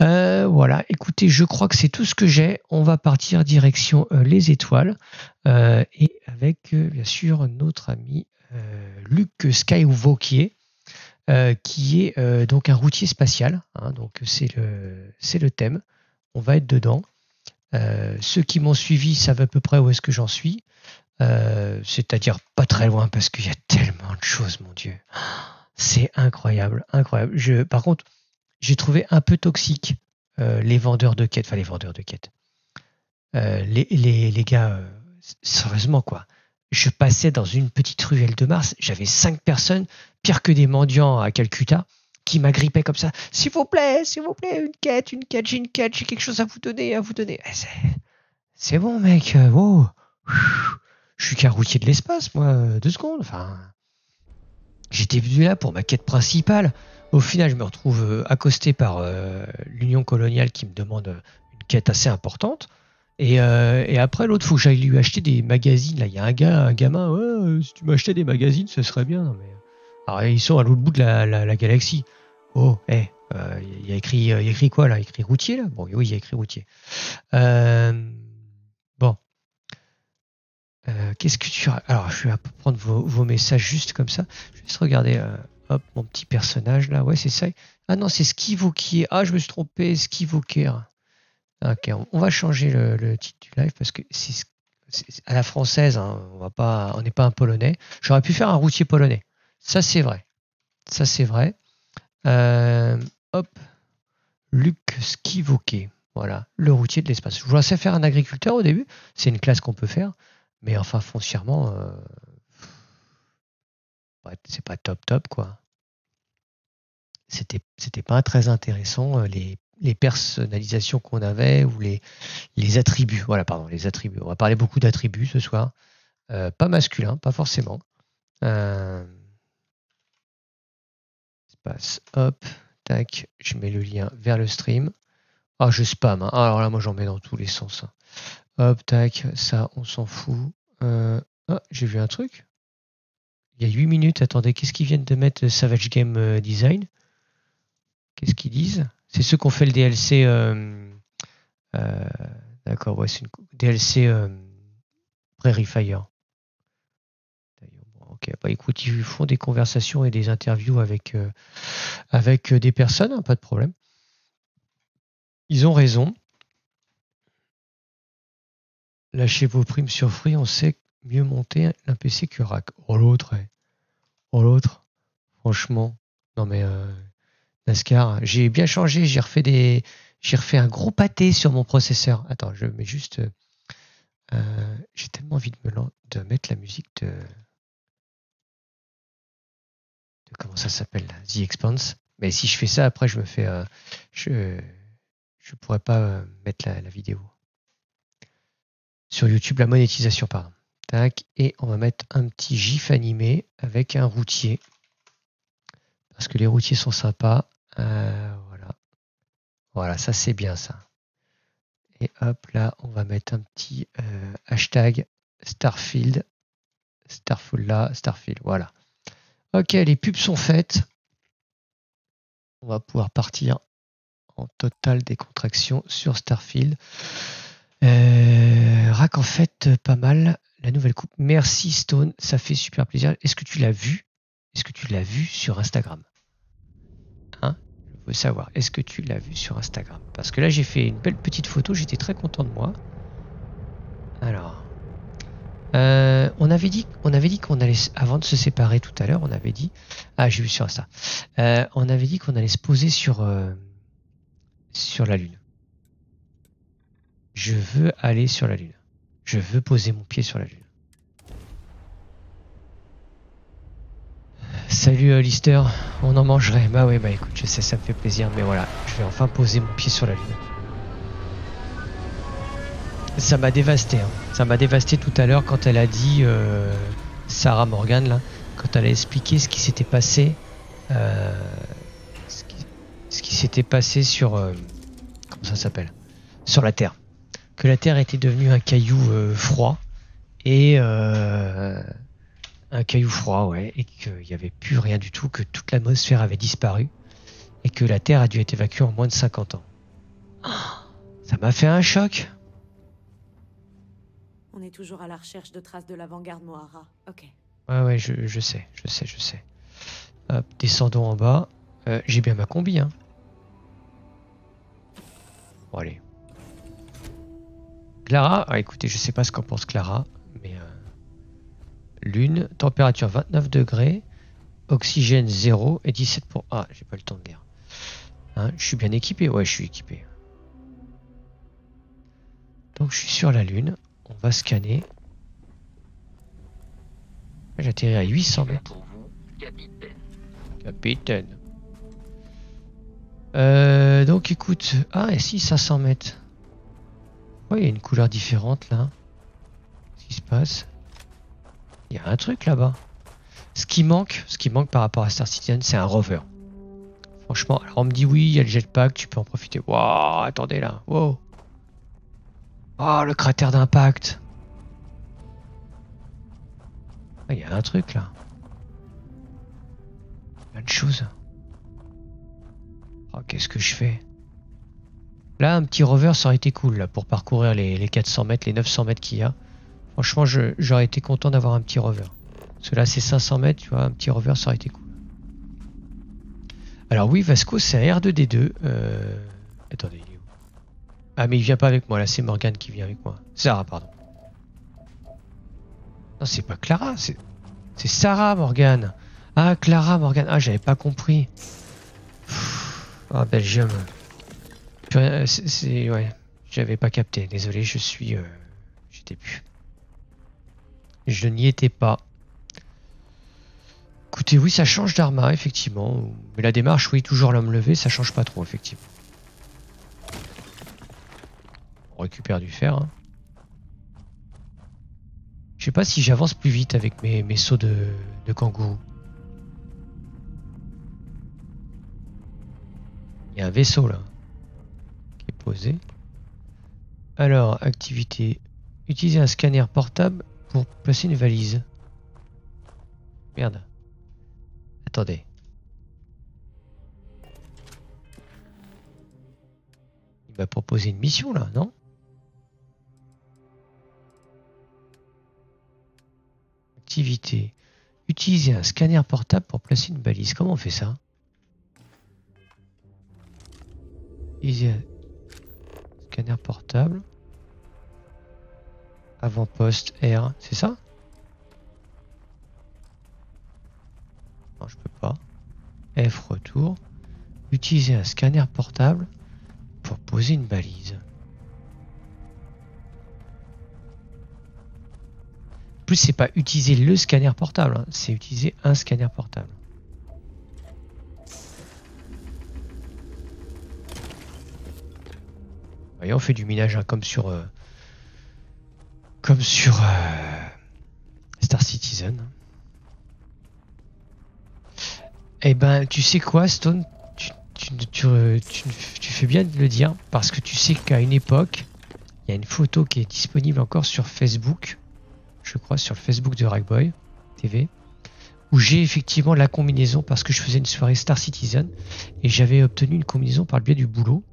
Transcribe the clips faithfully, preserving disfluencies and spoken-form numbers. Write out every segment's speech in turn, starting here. Euh, voilà, écoutez, je crois que c'est tout ce que j'ai. On va partir direction euh, les étoiles euh, et avec, euh, bien sûr, notre ami euh, Luke Skywalker, euh, qui est euh, donc un routier spatial. Hein, donc, c'est le, c'est le thème. On va être dedans. Euh, ceux qui m'ont suivi savent à peu près où est-ce que j'en suis. Euh, c'est-à-dire pas très loin parce qu'il y a tellement de choses, mon Dieu. C'est incroyable, incroyable. Je, par contre, j'ai trouvé un peu toxique euh, les vendeurs de quêtes, enfin les vendeurs de quêtes. Euh, les, les, les gars, euh, sérieusement quoi. Je passais dans une petite ruelle de Mars, j'avais cinq personnes, pire que des mendiants à Calcutta, qui m'agrippaient comme ça. S'il vous plaît, s'il vous plaît, une quête, une quête, j'ai une quête, j'ai quelque chose à vous donner, à vous donner. C'est, c'est bon mec, wow. Je suis qu'un routier de l'espace, moi, deux secondes. Enfin, j'étais venu là pour ma quête principale. Au final, je me retrouve accosté par euh, l'Union coloniale qui me demande une quête assez importante. Et, euh, et après, l'autre, il faut que j'aille lui acheter des magazines. Là, il y a un gars, un gamin. Ouais, euh, si tu m'achetais des magazines, ce serait bien. Non, mais... Alors, ils sont à l'autre bout de la, la, la galaxie. Oh, hé, hey, euh, il y a écrit, euh, il y a écrit quoi là? Il y a écrit routier là? Bon, oui, il y a écrit routier. Euh... Euh, qu'est-ce que tu... Alors, je vais prendre vos, vos messages juste comme ça. Je vais juste regarder, euh, hop, mon petit personnage, là. Ouais, c'est ça. Ah non, c'est Skivokier. Ah, je me suis trompé, Skivokier. Ok, on, on va changer le, le titre du live parce que c'est, c'est à la française, hein, on va pas, on n'est pas un polonais. J'aurais pu faire un routier polonais. Ça, c'est vrai. Ça, c'est vrai. Euh, hop, Luke Skywalker. Voilà, le routier de l'espace. Je voulais ça faire un agriculteur au début. C'est une classe qu'on peut faire. Mais enfin, foncièrement, euh... ouais, c'est pas top top, quoi. C'était, c'était pas très intéressant, les, les personnalisations qu'on avait ou les, les attributs. Voilà, pardon, les attributs. On va parler beaucoup d'attributs ce soir. Euh, pas masculin, pas forcément. Euh... Espace, hop, tac, je mets le lien vers le stream. Ah, je spam, hein. Alors là, moi, j'en mets dans tous les sens. Hop, tac, ça, on s'en fout. Euh, ah, j'ai vu un truc. Il y a huit minutes, attendez, qu'est-ce qu'ils viennent de mettre, Savage Game Design? Qu'est-ce qu'ils disent? C'est ceux qui ont fait le D L C... Euh, euh, d'accord, ouais, c'est une D L C euh, Prairie Fire. Ok, bah écoute, ils font des conversations et des interviews avec, euh, avec des personnes, hein, pas de problème. Ils ont raison. Lâchez vos primes sur fruits, on sait mieux monter un P C que R A C. Oh l'autre, eh. oh l'autre, franchement. Non mais euh, NASCAR, j'ai bien changé, j'ai refait des, j'ai refait un gros pâté sur mon processeur. Attends, je mets juste, euh, j'ai tellement envie de me de mettre la musique de, de comment ça s'appelle, The Expanse. Mais si je fais ça après, je me fais, euh, je, je pourrais pas euh, mettre la, la vidéo. Sur YouTube, la monétisation, pardon. Tac, et on va mettre un petit gif animé avec un routier. Parce que les routiers sont sympas. Euh, voilà. Voilà, ça c'est bien ça. Et hop, là, on va mettre un petit euh, hashtag Starfield. Starfield là, Starfield, voilà. Ok, les pubs sont faites. On va pouvoir partir en totale décontraction sur Starfield. Euh, Rack en fait pas mal la nouvelle coupe. Merci Stone, ça fait super plaisir. Est-ce que tu l'as vu? Est-ce que tu l'as vu sur Instagram? Hein? Je veux savoir. Est-ce que tu l'as vu sur Instagram? Parce que là j'ai fait une belle petite photo. J'étais très content de moi. Alors, euh, on avait dit, on avait dit qu'on allait, avant de se séparer tout à l'heure, on avait dit, ah j'ai vu sur Insta, euh, on avait dit qu'on allait se poser sur euh, sur la Lune. Je veux aller sur la Lune. Je veux poser mon pied sur la Lune. Salut euh, Lister, on en mangerait. Bah ouais, bah écoute, je sais, ça me fait plaisir, mais voilà, je vais enfin poser mon pied sur la Lune. Ça m'a dévasté, hein. Ça m'a dévasté tout à l'heure quand elle a dit, euh, Sarah Morgan, là, quand elle a expliqué ce qui s'était passé, euh, ce qui, ce qui s'était passé sur, euh, comment ça s'appelle, sur la Terre. Que la Terre était devenue un caillou euh, froid et euh, un caillou froid, ouais, et qu'il n'y avait plus rien du tout, que toute l'atmosphère avait disparu et que la Terre a dû être évacuée en moins de cinquante ans. Ça m'a fait un choc. On est toujours à la recherche de traces de l'avant-garde Mohara. Ok. Ouais, ouais, je, je sais, je sais, je sais. Hop, descendons en bas. Euh, J'ai bien ma combi, hein. Bon, allez. Clara, ah, écoutez, je sais pas ce qu'en pense Clara, mais... Euh... Lune, température vingt-neuf degrés, oxygène zéro et dix-sept pour cent. Pour... Ah, j'ai pas le temps de guerre. Hein, je suis bien équipé, ouais, je suis équipé. Donc je suis sur la Lune, on va scanner. J'atterris à huit cents mètres. Pour vous, capitaine. Capitaine. Euh, donc écoute, ah et si cinq cents mètres. Ouais, il y a une couleur différente là. Qu'est-ce qui se passe? Il y a un truc là-bas. Ce qui manque, ce qui manque par rapport à Star Citizen, c'est un rover. Franchement, alors on me dit oui, il y a le jetpack, tu peux en profiter. Waouh, attendez là, wow. Oh, le cratère d'impact. Ah, il y a un truc là. Plein de choses. Oh, qu'est-ce que je fais? Là, un petit rover, ça aurait été cool là, pour parcourir les, les quatre cents mètres, les neuf cents mètres qu'il y a. Franchement, j'aurais été content d'avoir un petit rover. Parce que là, c'est cinq cents mètres, tu vois, un petit rover, ça aurait été cool. Alors oui, Vasco, c'est un R deux D deux. Euh... Attendez, il est où? Ah, mais il vient pas avec moi, là, c'est Morgane qui vient avec moi. Sarah, pardon. Non, c'est pas Clara, c'est Sarah Morgan. Ah, Clara Morgan. Ah, j'avais pas compris. Ah, oh, Belgium. C'est... Ouais, j'avais pas capté. Désolé, je suis... Euh... J'étais plus. Je n'y étais pas. Écoutez, oui, ça change d'Arma, effectivement. Mais la démarche, oui, toujours l'homme levé, ça change pas trop, effectivement. On récupère du fer, hein. Je sais pas si j'avance plus vite avec mes, mes sauts de, de kangourou. Il y a un vaisseau là qui est posé. Alors, activité. Utiliser un scanner portable pour placer une valise. Merde. Attendez. Il m'a proposé une mission là, non ? Activité. Utiliser un scanner portable pour placer une balise. Comment on fait ça? Utiliser un scanner portable. Avant-poste R, c'est ça? Non, je peux pas. F, retour. Utiliser un scanner portable pour poser une balise. En plus, c'est pas utiliser le scanner portable, hein, c'est utiliser un scanner portable. Voyez, on fait du minage, hein, comme sur euh, comme sur euh, Star Citizen. Eh ben, tu sais quoi, Stone, tu, tu, tu, tu, tu fais bien de le dire parce que tu sais qu'à une époque, il y a une photo qui est disponible encore sur Facebook. Je crois sur le Facebook de Ragboy T V, où j'ai effectivement la combinaison parce que je faisais une soirée Star Citizen et j'avais obtenu une combinaison par le biais du boulot,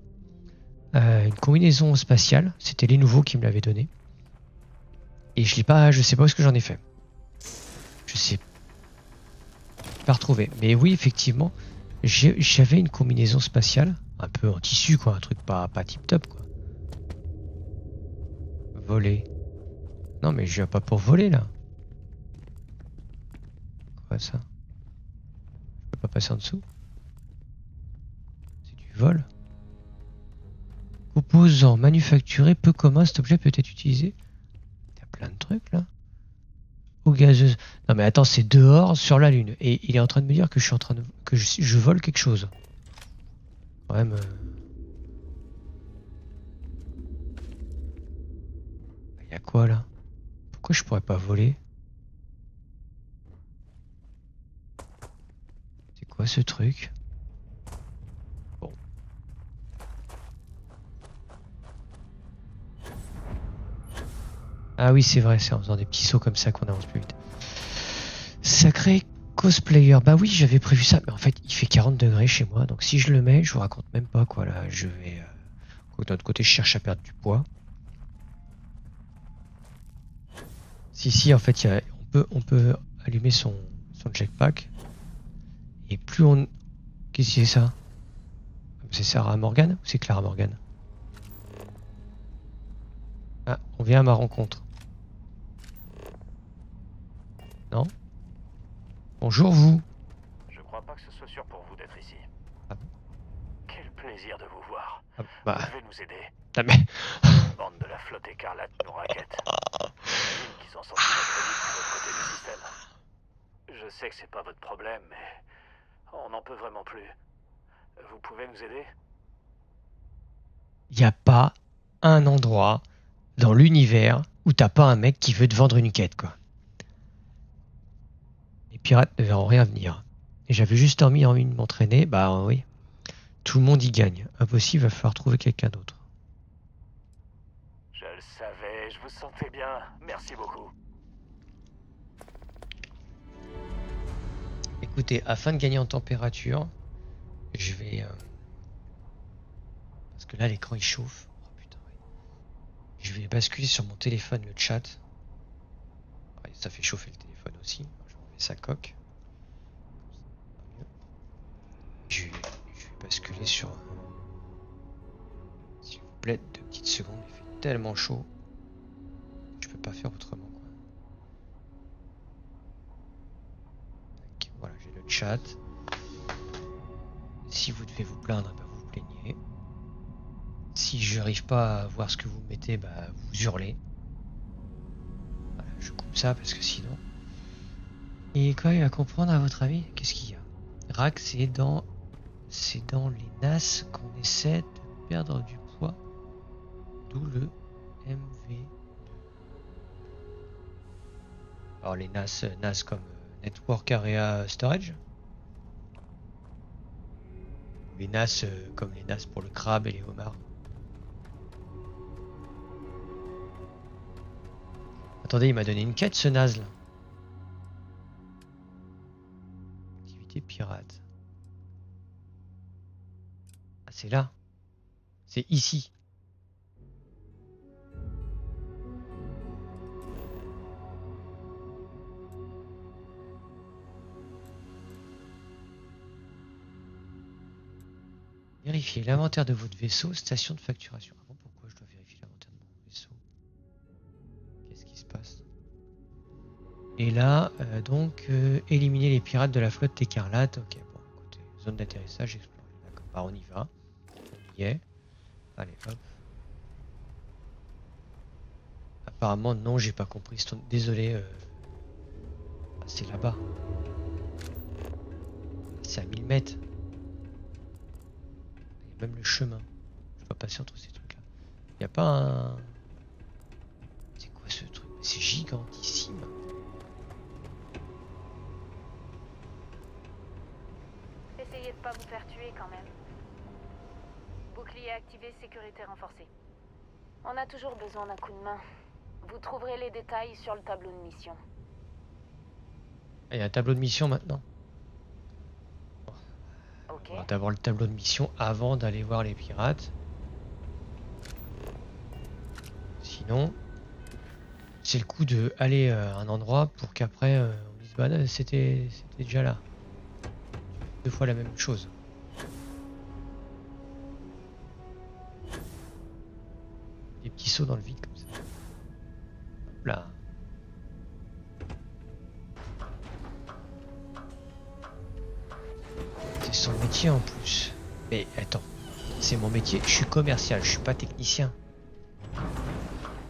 euh, une combinaison spatiale. C'était les nouveaux qui me l'avaient donnée et je l'ai pas, je sais pas où ce que j'en ai fait. Je sais pas retrouvé. Mais oui, effectivement, j'avais une combinaison spatiale, un peu en tissu quoi, un truc pas pas tip top quoi. Voler. Non mais je viens pas pour voler là. Quoi ça? Je peux pas passer en dessous? C'est du vol. Composant manufacturé peu commun, cet objet peut être utilisé. Il y a plein de trucs là. Ou gazeuse. Non mais attends, c'est dehors sur la Lune. Et il est en train de me dire que je suis en train de. que je, je vole quelque chose. Quand même. Il y a quoi là? Pourquoi je pourrais pas voler? C'est quoi ce truc? Bon. Ah oui, c'est vrai, c'est en faisant des petits sauts comme ça qu'on avance plus vite. Sacré cosplayer. Bah oui, j'avais prévu ça, mais en fait, il fait quarante degrés chez moi, donc si je le mets, je vous raconte même pas quoi là. Je vais... Euh, De l'autre côté, je cherche à perdre du poids. Si, si, en fait, y a, on, peut, on peut allumer son, son jetpack. Et plus on... Qu'est-ce que c'est ça? C'est Sarah Morgan ou c'est Clara Morgan? Ah, on vient à ma rencontre. Non? Bonjour vous. Je crois pas que ce soit sûr pour vous d'être ici. Ah bon? Quel plaisir de vous voir. Ah bah... Vous devez nous aider. Ah mais... Bande de la flotte écarlate nous raquette. Ils ont sorti notre de l'autre côté du système. Je sais que c'est pas votre problème, mais... On n'en peut vraiment plus. Vous pouvez nous aider? Il n'y a pas un endroit dans l'univers où t'as pas un mec qui veut te vendre une quête, quoi. Les pirates ne verront rien venir. Et j'avais juste envie de m'entraîner, bah oui. Tout le monde y gagne. Impossible, il va falloir trouver quelqu'un d'autre. Je le savais, je vous sentais bien. Merci beaucoup. Écoutez, afin de gagner en température, je vais... Euh... Parce que là, l'écran, il chauffe. Oh, putain, oui. Je vais basculer sur mon téléphone, le chat. Ouais, ça fait chauffer le téléphone aussi. Je remets sa coque. Je, je vais basculer sur... S'il vous plaît, deux petites secondes. Il fait tellement chaud. Je peux pas faire autrement. Voilà, j'ai le chat. Si vous devez vous plaindre, bah vous vous plaignez. Si je n'arrive pas à voir ce que vous mettez, bah vous hurlez. Voilà, je coupe ça parce que sinon... Et quoi, il va comprendre à votre avis? Qu'est-ce qu'il y a? Rack, c'est dans... C'est dans les N A S qu'on essaie de perdre du poids. D'où le M V deux. Alors les N A S, N A S comme... Network Area Storage. Les N A S euh, comme les N A S pour le crabe et les homards. Attendez, il m'a donné une quête ce N A S là. Activité pirate. Ah c'est là. C'est ici. Vérifiez l'inventaire de votre vaisseau, station de facturation. Ah bon, pourquoi je dois vérifier l'inventaire de mon vaisseau? Qu'est-ce qui se passe? Et là, euh, donc, euh, éliminer les pirates de la flotte écarlate. Ok, bon, écoutez, zone d'atterrissage explorée. D'accord, bah on y va. On y est. Allez, hop. Apparemment, non, j'ai pas compris. Désolé. Euh... Ah, c'est là-bas. C'est à mille mètres. Même le chemin, je dois passer entre ces trucs là. Y a pas un... C'est quoi ce truc? C'est gigantissime. Essayez de pas vous faire tuer quand même. Bouclier activé, sécurité renforcée. On a toujours besoin d'un coup de main. Vous trouverez les détails sur le tableau de mission. Il y a un tableau de mission maintenant. On va d'abord le tableau de mission avant d'aller voir les pirates. Sinon, c'est le coup de aller à un endroit pour qu'après euh, on dise bah c'était c'était déjà là. Deux fois la même chose. Des petits sauts dans le vide comme ça. Hop là. C'est son métier en plus. Mais attends, c'est mon métier, je suis commercial, je suis pas technicien.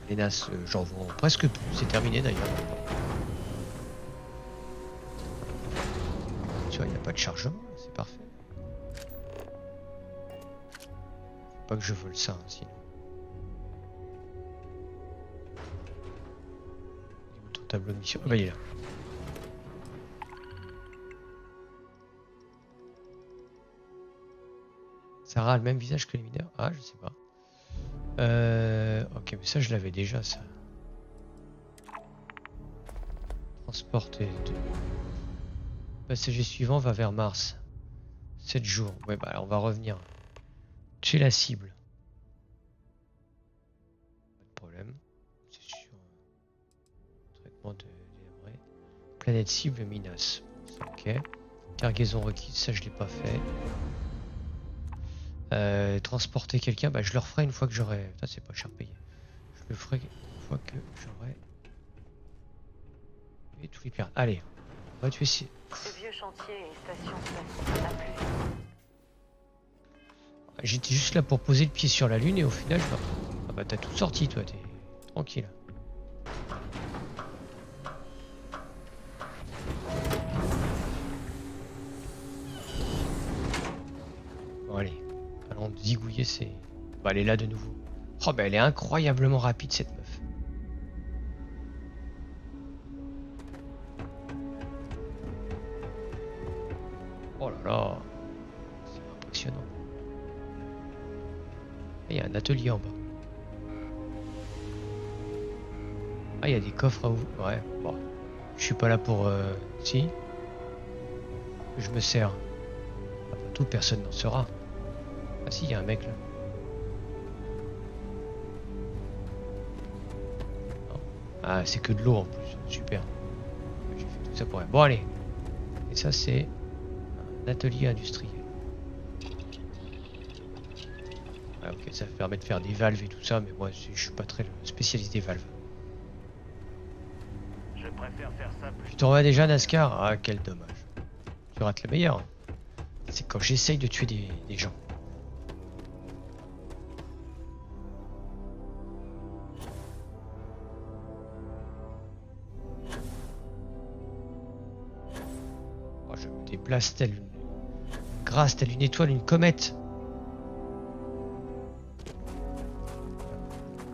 Les N A S, euh, j'en vends presque plus, c'est terminé d'ailleurs. Tu vois, il n'y a pas de chargement, c'est parfait. Faut pas que je vole ça, hein, sinon. Il est ton tableau de mission. Ah bah il est là. Sarah a le même visage que les mineurs? Ah, je sais pas. Euh, ok, mais ça, je l'avais déjà, ça. Transporter. De... Passager suivant va vers Mars. sept jours. Ouais, bah, alors on va revenir chez la cible. développement de vrai. Planète cible, Minas. Ok. Cargaison requise, ça je l'ai pas fait. Euh, transporter quelqu'un, bah je le referai une fois que j'aurai. Ça c'est pas cher payé. Je le ferai une fois que j'aurai. Et tous les pirates. Allez, on va tuer ici. Ce vieux chantier et station spatiale à plus. J'étais juste là pour poser le pied sur la lune et au final je... Ah bah t'as tout sorti toi, t'es tranquille. Bon allez, allons zigouiller ces... Bah elle est là de nouveau. Oh bah elle est incroyablement rapide cette meuf. Oh là là, c'est impressionnant. Il y a un atelier en bas. Ah, il y a des coffres à ouvrir. Ouais, bon. Je suis pas là pour... Euh... Si. Je me sers. Après tout, personne n'en sera. Ah si, il y a un mec là. Non. Ah, c'est que de l'eau en plus. Super. J'ai fait tout ça pour rien. Bon, allez. Et ça, c'est un atelier industriel. Ah, ok, ça permet de faire des valves et tout ça, mais moi je suis pas très spécialiste des valves. Je préfère faire ça plus... Tu t'en vas déjà, NASCAR? Ah, quel dommage. Tu rates le meilleur. C'est quand j'essaye de tuer des, des gens. Oh, je me déplace telle une... Grâce, telle une étoile, une comète.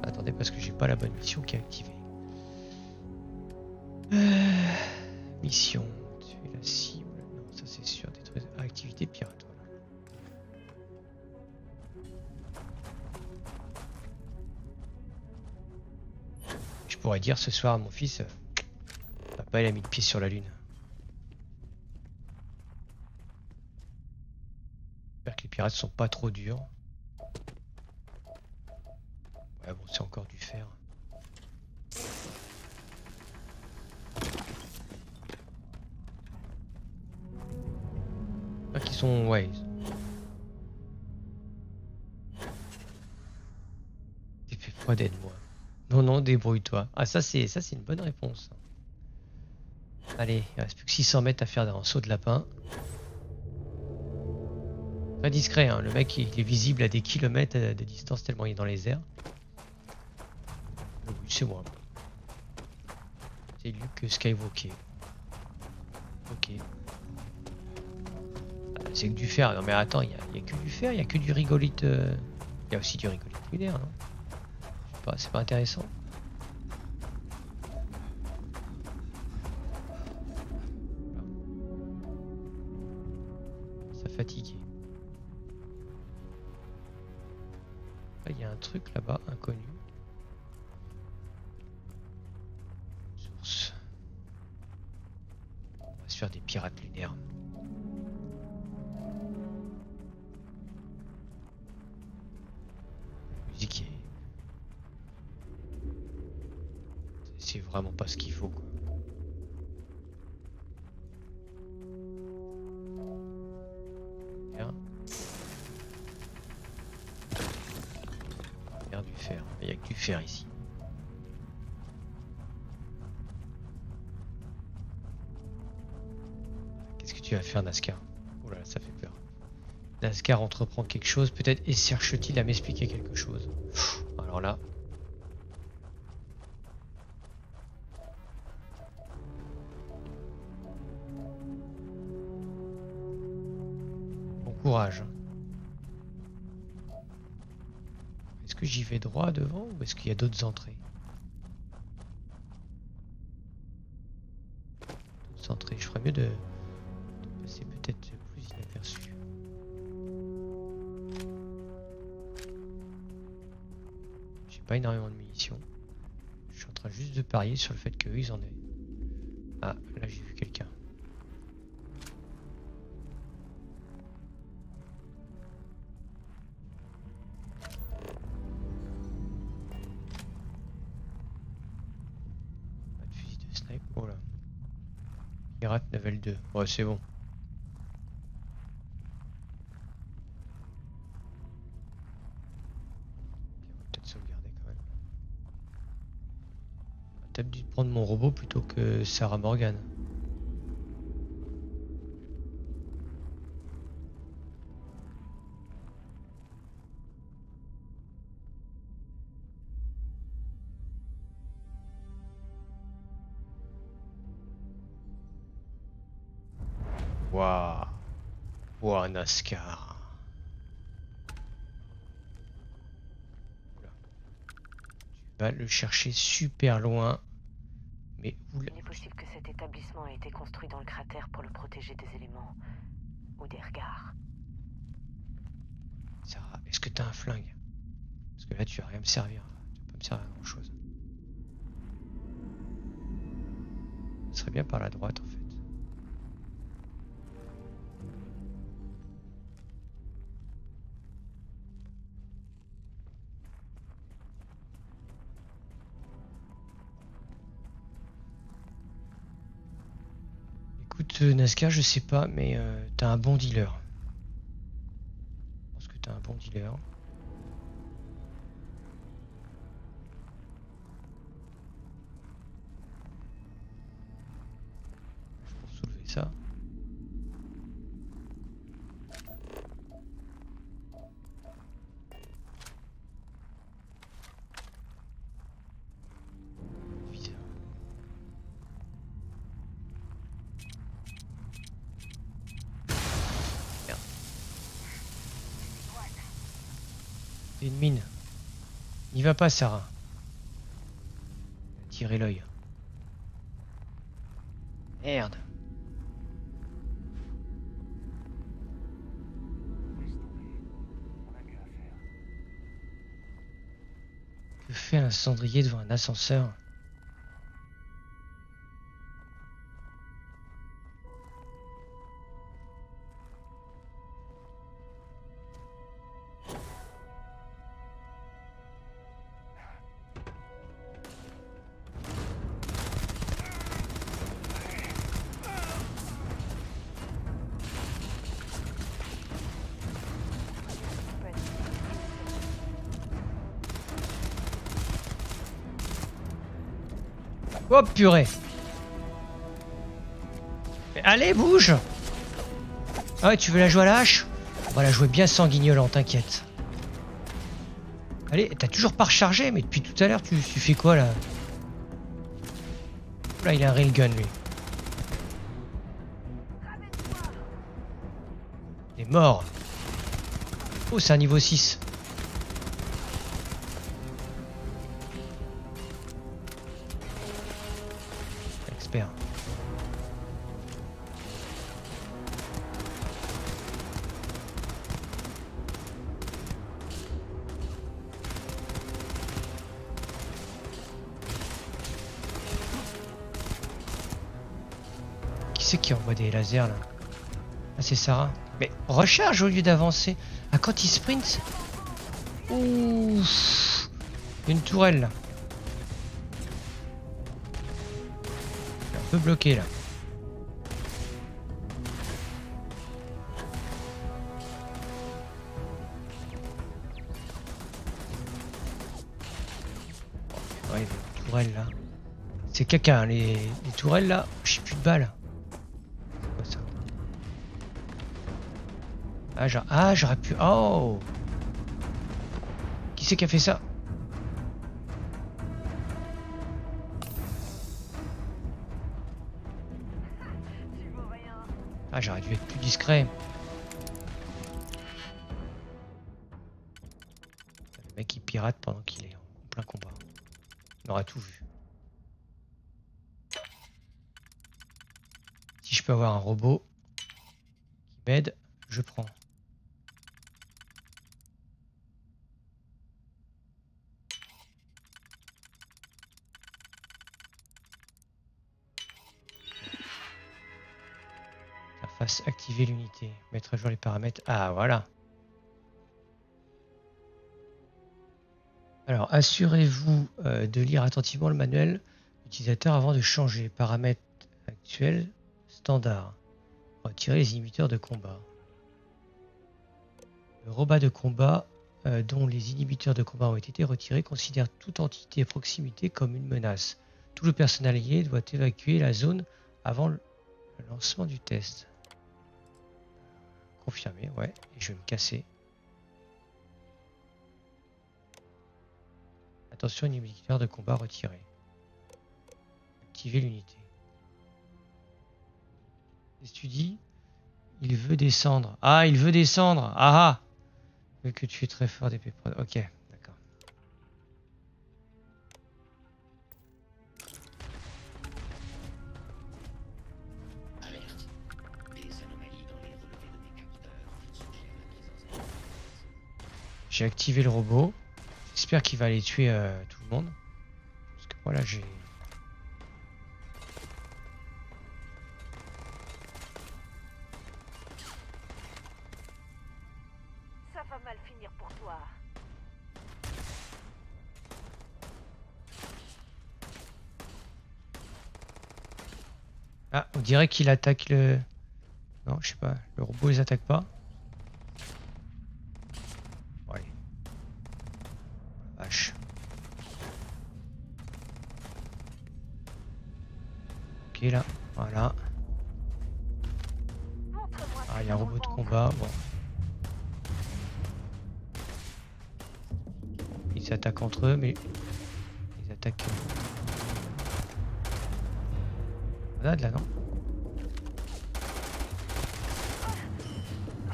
Attendez parce que j'ai pas la bonne mission qui est activée. Euh, mission, tu es la cible. Non, ça c'est sûr. Détruire. Ah, activité pirate. Voilà. Je pourrais dire ce soir à mon fils, papa il a mis le pied sur la lune. J'espère que les pirates sont pas trop durs. Ah bon, c'est encore du fer. Ah, qui sont... Ouais. T'es fait froid d'aide, moi. Non, non, débrouille-toi. Ah, ça, c'est ça c'est une bonne réponse. Allez, il reste plus que six cents mètres à faire d'un saut de lapin. Très discret, hein. Le mec, il est visible à des kilomètres de distance tellement il est dans les airs. C'est moi. C'est Luke Skywalker. Ok. Ah, c'est que du fer. Non mais attends, il n'y a, a que du fer, il n'y a que du rigolite. Euh... Il y a aussi du rigolite lunaire, non? C'est pas, c'est pas intéressant. Ça fatigue. Il ah, y a un truc là-bas, inconnu. Faire des pirates lunaires. La musique est... C'est vraiment pas ce qu'il faut, quoi. Bien. Faire du fer. Il n'y a que du fer ici. Tu vas faire NASCAR. Oh là là, ça fait peur. NASCAR entreprend quelque chose, peut-être, et cherche-t-il à m'expliquer quelque chose? Pff, alors là. Bon courage. Est-ce que j'y vais droit devant ou est-ce qu'il y a d'autres entrées? D'autres entrées, je ferais mieux de... C'est peut-être plus inaperçu. J'ai pas énormément de munitions. Je suis en train juste de parier sur le fait qu'eux ils en aient. Ah, là j'ai vu quelqu'un. Pas de fusil de sniper. sniper. Oh là. Pirate level deux. Ouais, c'est bon. Peut-être sauvegarder quand même. Peut-être dû prendre mon robot plutôt que Sarah Morgan. Waouh, wow, NASCAR. Tu vas le chercher super loin. Mais où la... Il est possible que cet établissement ait été construit dans le cratère pour le protéger des éléments ou des regards. Sarah, est-ce que t'as un flingue? Parce que là, tu vas rien me servir. Tu vas pas me servir à grand chose. Ce serait bien par la droite en fait. NASCAR, je sais pas, mais euh, t'as un bon dealer. Je pense que t'as un bon dealer. Je peux soulever ça. Une mine. N'y va pas, Sarah. Tirez l'œil. Merde. Que fait un cendrier devant un ascenseur? Oh purée. Mais allez, bouge. Ah ouais, tu veux la jouer à la hache? On va la jouer bien sanguignolante, t'inquiète. Allez, t'as toujours pas rechargé, mais depuis tout à l'heure, tu, tu fais quoi là? Là, il a un railgun, lui. Il est mort. Oh, c'est un niveau six. Qui envoie des lasers là? Ah, c'est Sarah. Mais recharge au lieu d'avancer. Ah, quand il sprint. Ouh, une tourelle là. Un peu bloqué là. Ouais, les tourelles là. C'est caca, hein, les... les tourelles là. J'ai plus de balles. Ah, genre, ah, j'aurais pu... Oh! Qui c'est qui a fait ça? Ah, j'aurais dû être plus discret. Le mec il pirate pendant qu'il est en plein combat. On aura tout vu. Si je peux avoir un robot qui m'aide, je prends. Activer l'unité, mettre à jour les paramètres. Ah voilà. Alors assurez-vous euh, de lire attentivement le manuel, utilisateur avant de changer. Paramètres actuels, standard. Retirer les inhibiteurs de combat. Le robot de combat euh, dont les inhibiteurs de combat ont été retirés considère toute entité à proximité comme une menace. Tout le personnel allié doit évacuer la zone avant le lancement du test. Confirmé, ouais, et je vais me casser. Attention, inhibiteur de combat retiré. Activer l'unité. Qu'est-ce que tu dis ? Il veut descendre. Ah, il veut descendre. Ah ah. Vu que tu es très fort des pépins. Ok, d'accord. Alerte. Des anomalies dans les relevés de mes capteurs suggèrent la mise en zone. J'ai activé le robot. J'espère qu'il va aller tuer euh, tout le monde. Parce que voilà, j'ai... Ah, on dirait qu'il attaque le... Non, je sais pas, le robot ils attaquent pas. Bon, allez. Vache. Ok, là, voilà. Ah, il y a un robot de combat, bon. Ils s'attaquent entre eux, mais... Ils attaquent... Là, de là, non?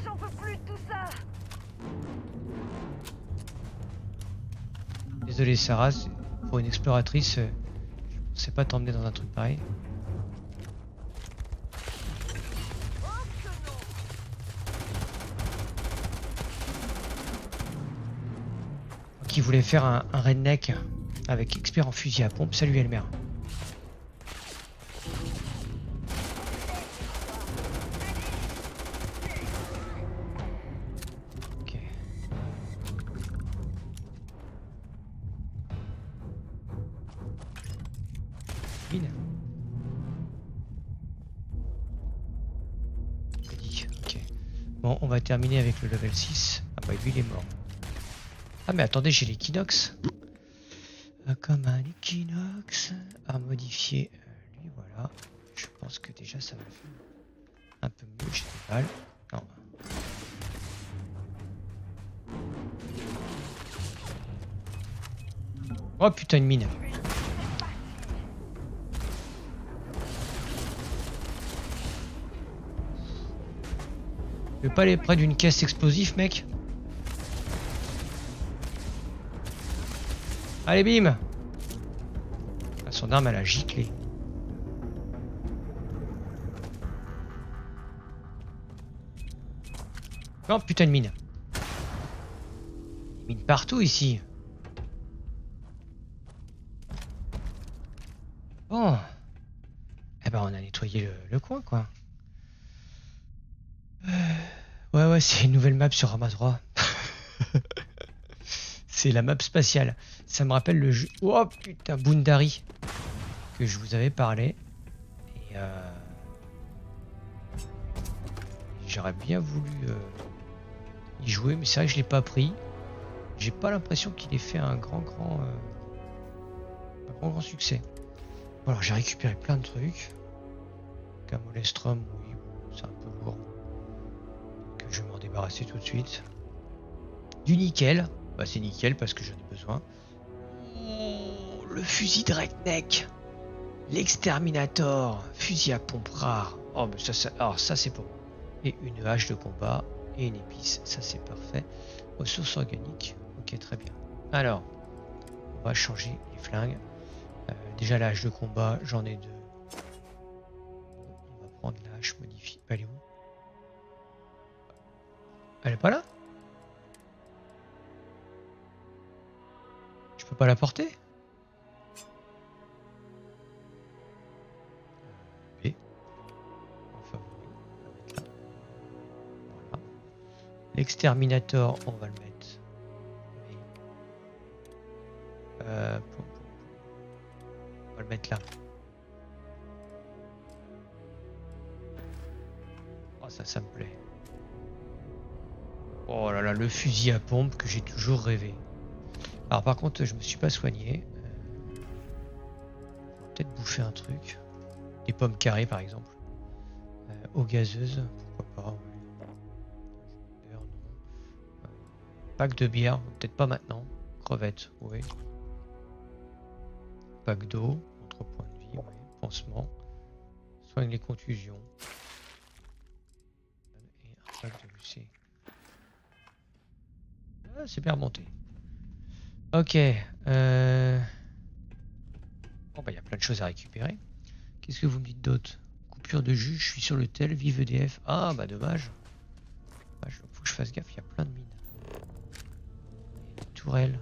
J'en peux plus de tout ça. Désolé Sarah, pour une exploratrice, je pensais pas t'emmener dans un truc pareil. Qui voulait faire un, un redneck avec expert en fusil à pompe. Salut Elmer. Terminé avec le level six. Ah bah lui il est mort. Ah mais attendez, j'ai les Kinox. Comme un Kinox à modifier. Euh, lui voilà. Je pense que déjà ça va faire un peu mieux. J'ai des balles. Non. Oh putain une mine. Je peux pas aller près d'une caisse explosive, mec. Allez, bim. Ah, son arme, elle a giclé. Non, putain de mine. Mine partout ici. Bon. Eh ben, on a nettoyé le, le coin, quoi. Ouais ouais, c'est une nouvelle map sur Amazora. C'est la map spatiale. Ça me rappelle le jeu... Oh putain, Boundari. Que je vous avais parlé. Et euh... j'aurais bien voulu euh, y jouer, mais c'est vrai que je l'ai pas pris. J'ai pas l'impression qu'il ait fait un grand grand... Euh... un grand grand succès. Bon, alors j'ai récupéré plein de trucs. Comme Molestrum, oui, c'est un peu lourd. Je vais m'en débarrasser tout de suite. Du nickel. Bah c'est nickel parce que j'en ai besoin. Oh, le fusil de redneck. L'exterminator. Fusil à pompe rare. Oh mais ça, ça, alors ça c'est bon. Et une hache de combat. Et une épice. Ça c'est parfait. Ressources organiques. Ok très bien. Alors. On va changer les flingues. Euh, déjà la hache de combat. J'en ai deux. On va prendre la hache modifiée. Elle est où ? Elle est pas là? Je peux pas la porter? B. Enfin, on va mettre là. Voilà. L'exterminator, on va le mettre. Euh, on va le mettre là. Oh, ça, ça me plaît. Oh là là, le fusil à pompe que j'ai toujours rêvé. Alors par contre, je me suis pas soigné. Peut-être bouffer un truc. Des pommes carrées par exemple. Euh, eau gazeuse, pourquoi pas. Ouais. Euh, pack de bière, peut-être pas maintenant. Crevettes, oui. Pack d'eau, entre points de vie, ouais. Pansement. Soigne les contusions. Et un pack de glucée. Ah, c'est bien remonté. Ok. Euh... Bon bah il y a plein de choses à récupérer. Qu'est-ce que vous me dites d'autre? Coupure de jus, je suis sur le tel, vive E D F. Ah bah dommage. Ah, faut que je fasse gaffe, il y a plein de mines. Et tourelles.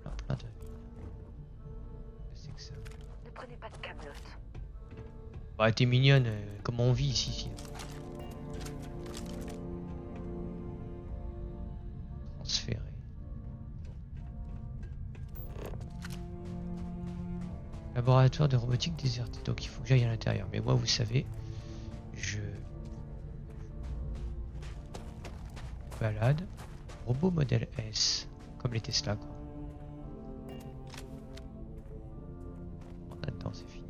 Plein, plein de mines. C'est que ça. Ne prenez pas de camelotes. Bah t'es mignonne, comment on vit ici, ici. Transférer. Laboratoire de robotique déserté, donc il faut que j'aille à l'intérieur. Mais moi, vous savez, je balade. Robot modèle S, comme les Tesla, quoi. Là-dedans, c'est fini.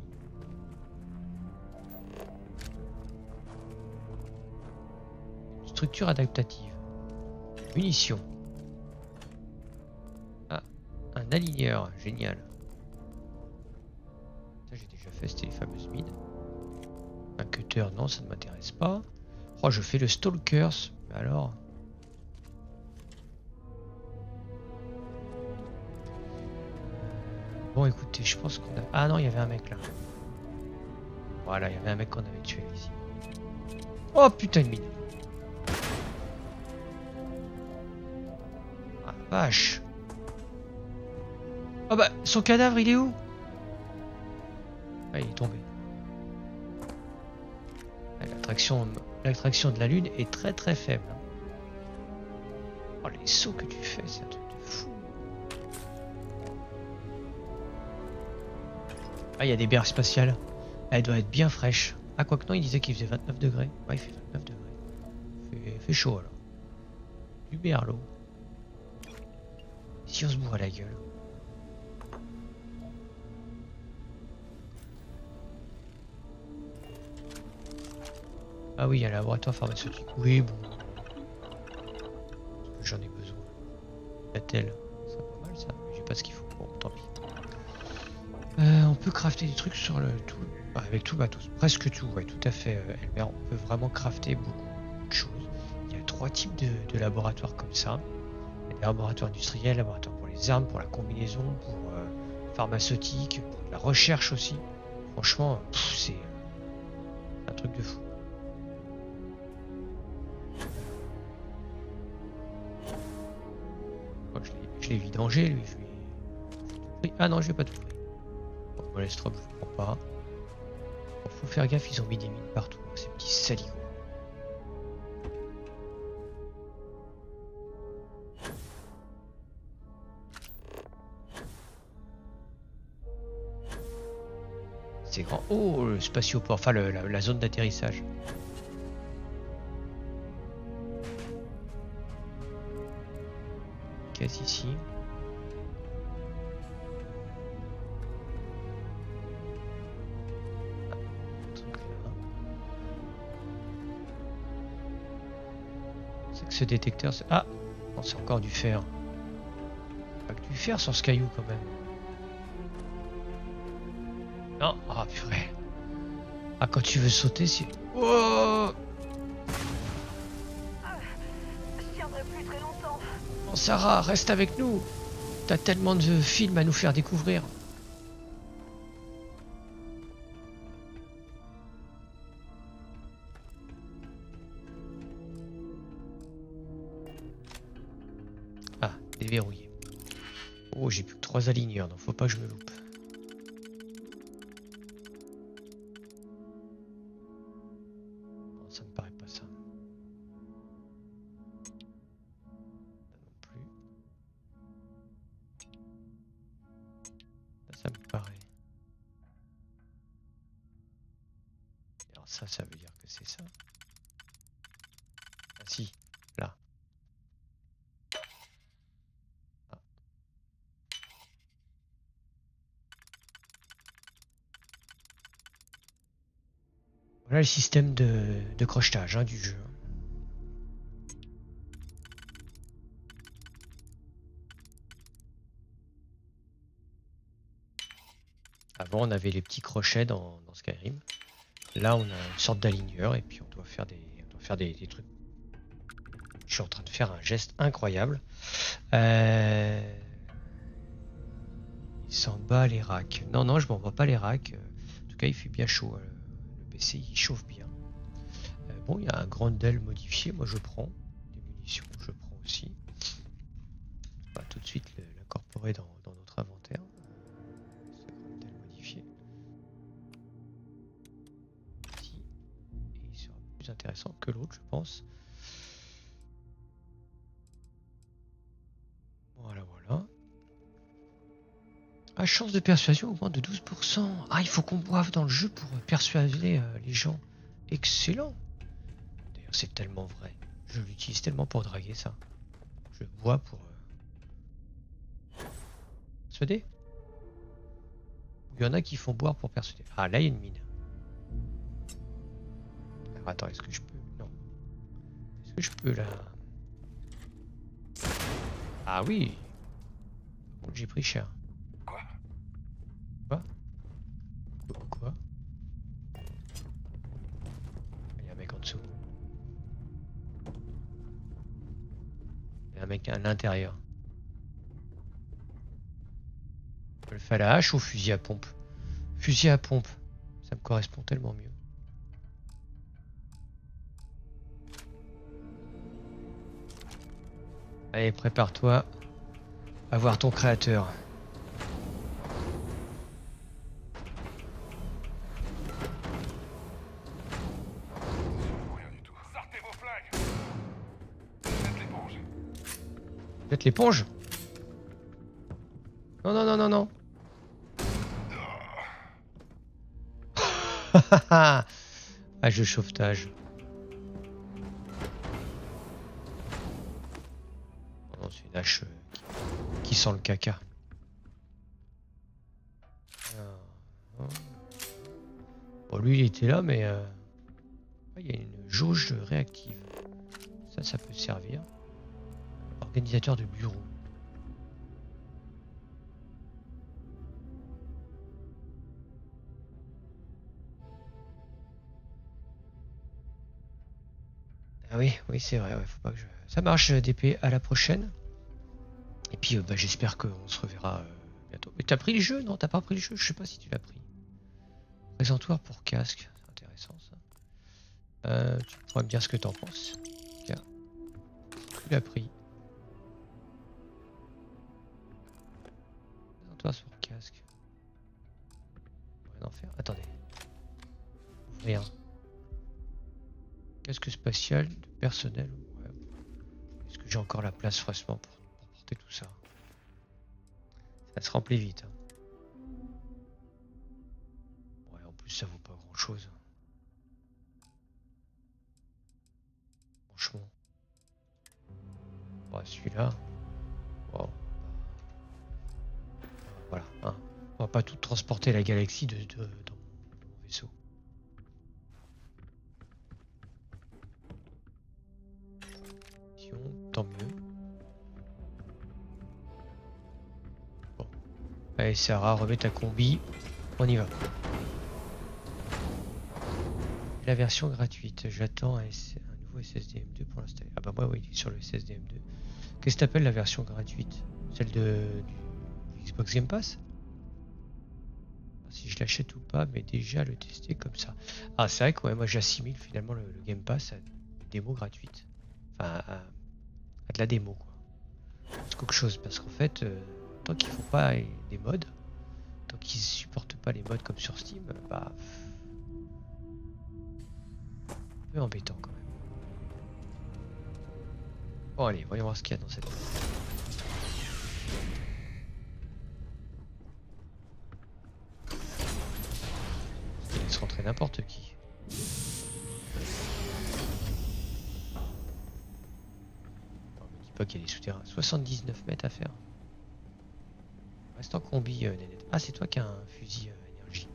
Structure adaptative. Munitions. Ah, un aligneur, génial. C'était les fameuses mines. Un cutter, non, ça ne m'intéresse pas. Oh, je fais le stalkers. Mais alors, bon, écoutez, je pense qu'on a. Ah non, il y avait un mec là. Voilà, il y avait un mec qu'on avait tué ici. Oh putain de mine. Ah vache. Oh bah, son cadavre, il est où? Ah, il est tombé. L'attraction, l'attraction de la Lune est très très faible. Oh, les sauts que tu fais, c'est un truc de fou. Ah, il y a des bières spatiales. Elle doit être bien fraîche. Ah, quoique non, il disait qu'il faisait vingt-neuf degrés. Ouais, il fait vingt-neuf degrés. Il fait, il fait chaud alors. Du berlot. Si on se bourre à la gueule. Ah oui, il y a un laboratoire pharmaceutique. Oui, bon. J'en ai besoin. La telle. C'est pas mal ça. J'ai pas ce qu'il faut. Bon, tant pis. Euh, on peut crafter des trucs sur le tout. Ah, avec tout matos. Presque tout, ouais, tout à fait, euh, Elmer. On peut vraiment crafter beaucoup de choses. Il y a trois types de, de laboratoires comme ça. Il y a des laboratoires industriels, laboratoires pour les armes, pour la combinaison, pour euh, pharmaceutique, pour la recherche aussi. Franchement, c'est un truc de fou. Je l'ai vidangé, lui. Je... Ah non, je l'ai pas tout pris. Bon, je me laisse trop, je comprends pas. Bon, faut faire gaffe, ils ont mis des mines partout, hein, ces petits saligots. C'est grand. Oh, le spatioport, enfin le, la, la zone d'atterrissage. Qu'est-ce ici? Ah, un truc là. C'est que ce détecteur... Ah non, c'est encore du fer. Pas que du fer sur ce caillou quand même. Non. Ah oh, purée. Ah quand tu veux sauter c'est... Oh, Sarah, reste avec nous. T'as tellement de films à nous faire découvrir. Ah, déverrouillé. Oh, j'ai plus que trois aligneurs, donc faut pas que je me loupe. ça, ça veut dire que c'est ça. Ah si, là. Ah. Voilà le système de, de crochetage hein, du jeu. Avant, on avait les petits crochets dans, dans Skyrim. Là, on a une sorte d'aligneur et puis on doit faire des, on doit faire des, des trucs. Je suis en train de faire un geste incroyable. Euh... Il s'en bat les racks. Non, non, je m'en bats pas les racks. En tout cas, il fait bien chaud. Le P C, il chauffe bien. Euh, bon, il y a un grand Dell modifié. Moi, je prends des munitions. Je prends aussi. On va tout de suite l'incorporer dans, dans notre inventaire. Intéressant que l'autre, je pense. Voilà, voilà. Ah, chance de persuasion augmente de douze pour cent. Ah, il faut qu'on boive dans le jeu pour persuader euh, les gens. Excellent. D'ailleurs, c'est tellement vrai. Je l'utilise tellement pour draguer ça. Je bois pour euh... persuader. Il y en a qui font boire pour persuader. Ah, là, il y a une mine. Attends, est-ce que je peux... Non. Est-ce que je peux, là... Ah oui. Bon, j'ai pris cher. Quoi Quoi Quoi, Quoi Il y a un mec en dessous. Il y a un mec à l'intérieur. Je le fais à la hache ou fusil à pompe? Fusil à pompe. Ça me correspond tellement mieux. Allez, prépare-toi à voir ton créateur. Rien du tout. Sortez vos flingues. Faites l'éponge. Faites l'éponge ? Non, non, non, non, non. Ah, jeu sauvetage. Qui sent le caca. Bon, lui il était là, mais euh... il y a une jauge réactive. Ça, ça peut servir. Organisateur de bureau. Ah oui, oui, c'est vrai. Ouais, faut pas que je... Ça marche, D P. À la prochaine. Et puis euh, bah, j'espère qu'on se reverra euh, bientôt. Mais t'as pris le jeu? Non, t'as pas pris le jeu, je sais pas si tu l'as pris. Présentoir pour casque, c'est intéressant ça. Euh, tu pourras me dire ce que t'en penses. Tiens. Tu l'as pris. Présentoir pour casque. Rien en faire. Attendez. Rien. Casque spatial, de personnel. Ouais. Est-ce que j'ai encore la place franchement pour et tout ça, ça se remplit vite. Ouais, en plus ça vaut pas grand chose. Franchement. Ouais, celui-là. Wow. Voilà. Hein. On va pas tout transporter la galaxie de, de, dans mon vaisseau. Si on, tant mieux. Allez Sarah, remets ta combi, on y va. La version gratuite, j'attends un, un nouveau S S D M deux pour l'installer. Ah bah moi oui, il est sur le S S D M deux. Qu'est-ce que t'appelles la version gratuite? Celle de du Xbox Game Pass? Si je l'achète ou pas, mais déjà le tester comme ça. Ah c'est vrai que ouais, moi j'assimile finalement le, le Game Pass à une démo gratuite. Enfin à, à de la démo quoi. C'est quelque chose parce qu'en fait... Euh, tant qu'ils font pas des mods, tant qu'ils supportent pas les mods comme sur Steam, bah un peu embêtant quand même. Bon allez, voyons voir ce qu'il y a dans cette. Ils laissent rentrer n'importe qui. pas qu'il y a des souterrains. soixante-dix-neuf mètres à faire. Reste en combi, euh, Nénette. Ah, c'est toi qui as un fusil euh, énergie.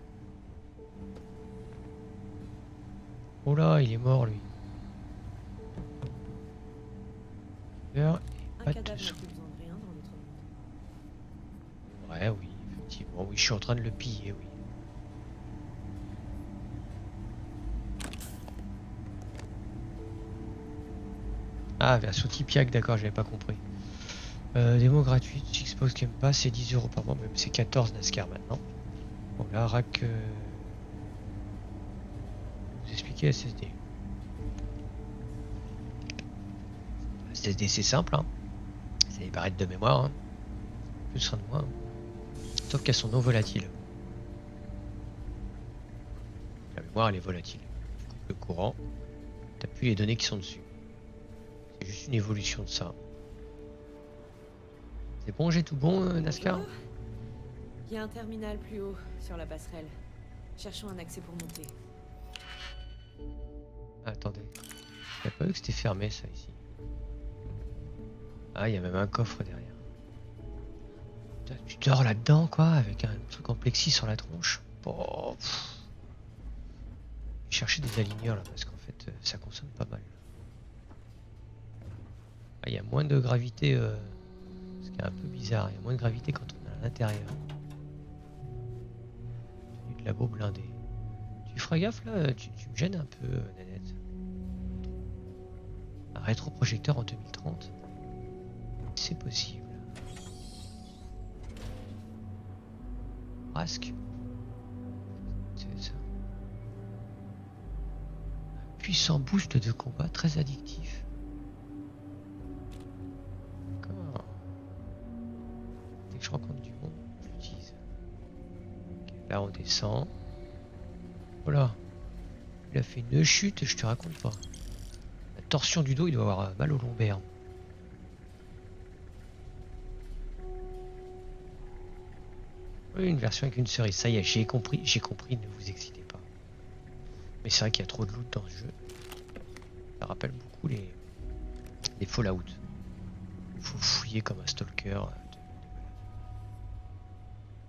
Oh là, il est mort, lui. Un cadavre n'a plus besoin de rien dans notre monde. Ouais, oui, effectivement. Oui, je suis en train de le piller, oui. Ah, version Tipiak, d'accord, j'avais pas compris. Euh, démo gratuite, Xbox Game Pass, c'est dix euros par mois, même c'est quatorze NASCAR maintenant. Bon là, R A C... Euh... vous expliquez S S D. S S D c'est simple, hein. C'est les barrettes de mémoire, hein. Plus rien de moins. Sauf qu'elles sont non volatiles. La mémoire elle est volatile. Tu coupes le courant, tu appuies les données qui sont dessus. C'est juste une évolution de ça. C'est bon, j'ai tout bon, euh, NASCAR? Il y a un terminal plus haut, sur la passerelle. Cherchons un accès pour monter. Ah, attendez. J'ai pas vu que c'était fermé, ça, ici. Ah, il y a même un coffre derrière. Putain, tu dors là-dedans, quoi, avec un truc en plexi sur la tronche. Oh, je cherchais des aligneurs, là, parce qu'en fait, euh, ça consomme pas mal. Ah, il y a moins de gravité... Euh... Ce qui est un peu bizarre, il y a moins de gravité quand on est à l'intérieur. Tenue de labo blindé. Tu feras gaffe là, tu, tu me gênes un peu, Nanette. Un rétroprojecteur en deux mille trente. C'est possible. Rasque. C'est ça. Un puissant boost de combat très addictif. Je rencontre du monde, je l'utilise. Okay, là on descend. Voilà. Il a fait une chute, je te raconte pas. La torsion du dos, il doit avoir mal au lombaire. Oui, une version avec une cerise, ça y est, j'ai compris, j'ai compris, ne vous excitez pas. Mais c'est vrai qu'il y a trop de loot dans ce jeu. Ça rappelle beaucoup les, les Fallout. Il faut fouiller comme un stalker.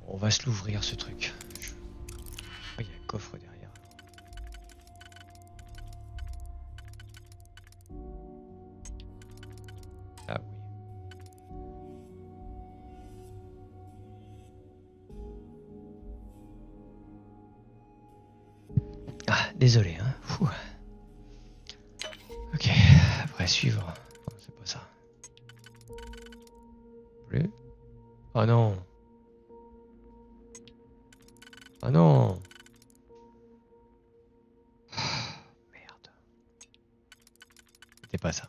On va se l'ouvrir ce truc. Je... Oh, il y a un coffre derrière. Ah oui. Ah, désolé, hein. Fou. Ok, après suivre. Non, c'est pas ça. Plus. Oh non. Ah non. Oh, merde. C'était pas ça.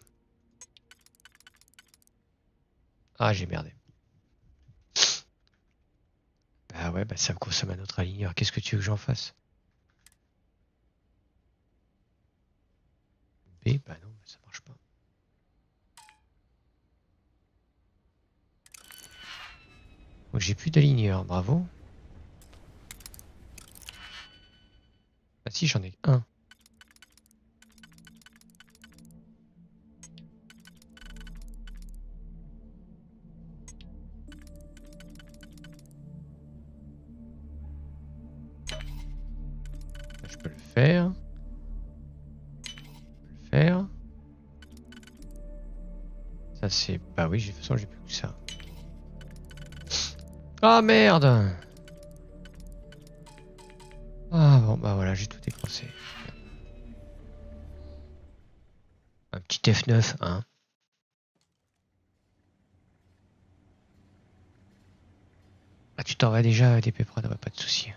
Ah, j'ai merdé. Bah ouais, bah ça me consomme un autre aligneur. Qu'est-ce que tu veux que j'en fasse? B, bah non, ça marche pas. Oh, j'ai plus d'aligneur, bravo. Ah si, j'en ai un. Là, je peux le faire. Je peux le faire. Ça c'est... Bah oui, de toute façon j'ai plus que ça. Ah merde! Ah bon bah voilà, j'ai tout dépensé. Un petit F neuf, hein. Ah tu t'en vas déjà, des pépins, t'aurais pas de soucis.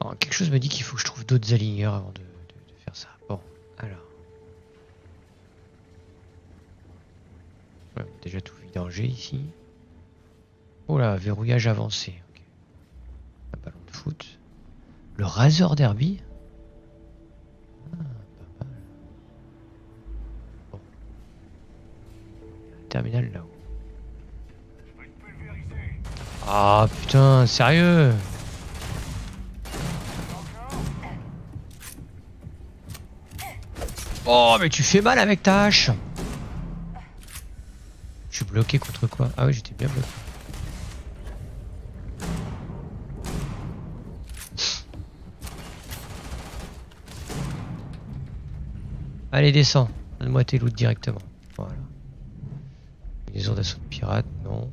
Alors, quelque chose me dit qu'il faut que je trouve d'autres aligneurs avant de, de, de faire ça. Bon, alors. Ouais, on a déjà tout vidangé ici. Oh là, verrouillage avancé. Okay. Un ballon de foot. Le Razor Derby. Ah, pas mal. Bon. Un terminal là-haut. Ah putain, sérieux? Oh, mais tu fais mal avec ta hache. Bloqué contre quoi? Ah oui, j'étais bien bloqué. Allez, descends. Donne-moi tes loots directement. Voilà. Liaison d'assaut de pirates, non.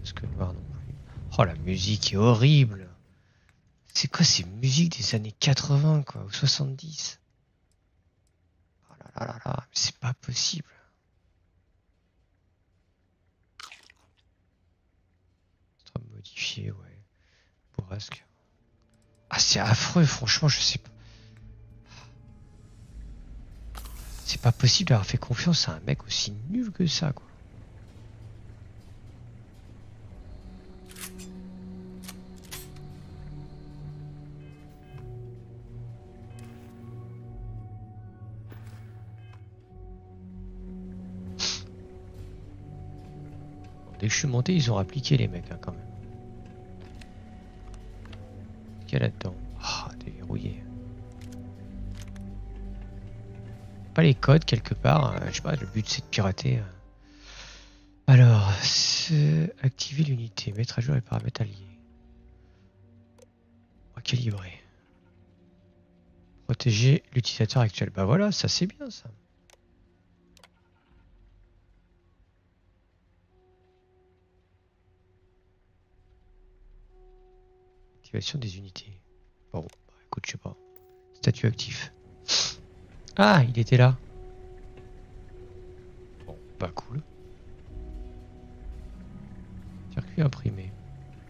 Casque noir non plus. Oh, la musique est horrible. C'est quoi ces musiques des années quatre-vingts, quoi, ou soixante-dix? Oh là là là là, c'est pas possible. Modifié, ouais. Bourrasque. Ah, c'est affreux, franchement, je sais pas. C'est pas possible d'avoir fait confiance à un mec aussi nul que ça, quoi. Dès que je suis monté, ils ont appliqué les mecs, hein, quand même. Qu'il y a là-dedans? Ah, oh, déverrouillé. Pas les codes quelque part, hein. Je sais pas, le but c'est de pirater. Alors, activer l'unité, mettre à jour les paramètres alliés. Recalibrer. Protéger l'utilisateur actuel. Bah voilà, ça c'est bien ça. Activation des unités. Bon, bah, écoute, je sais pas. Statut actif. Ah, il était là. Bon, pas bah, cool. Circuit imprimé.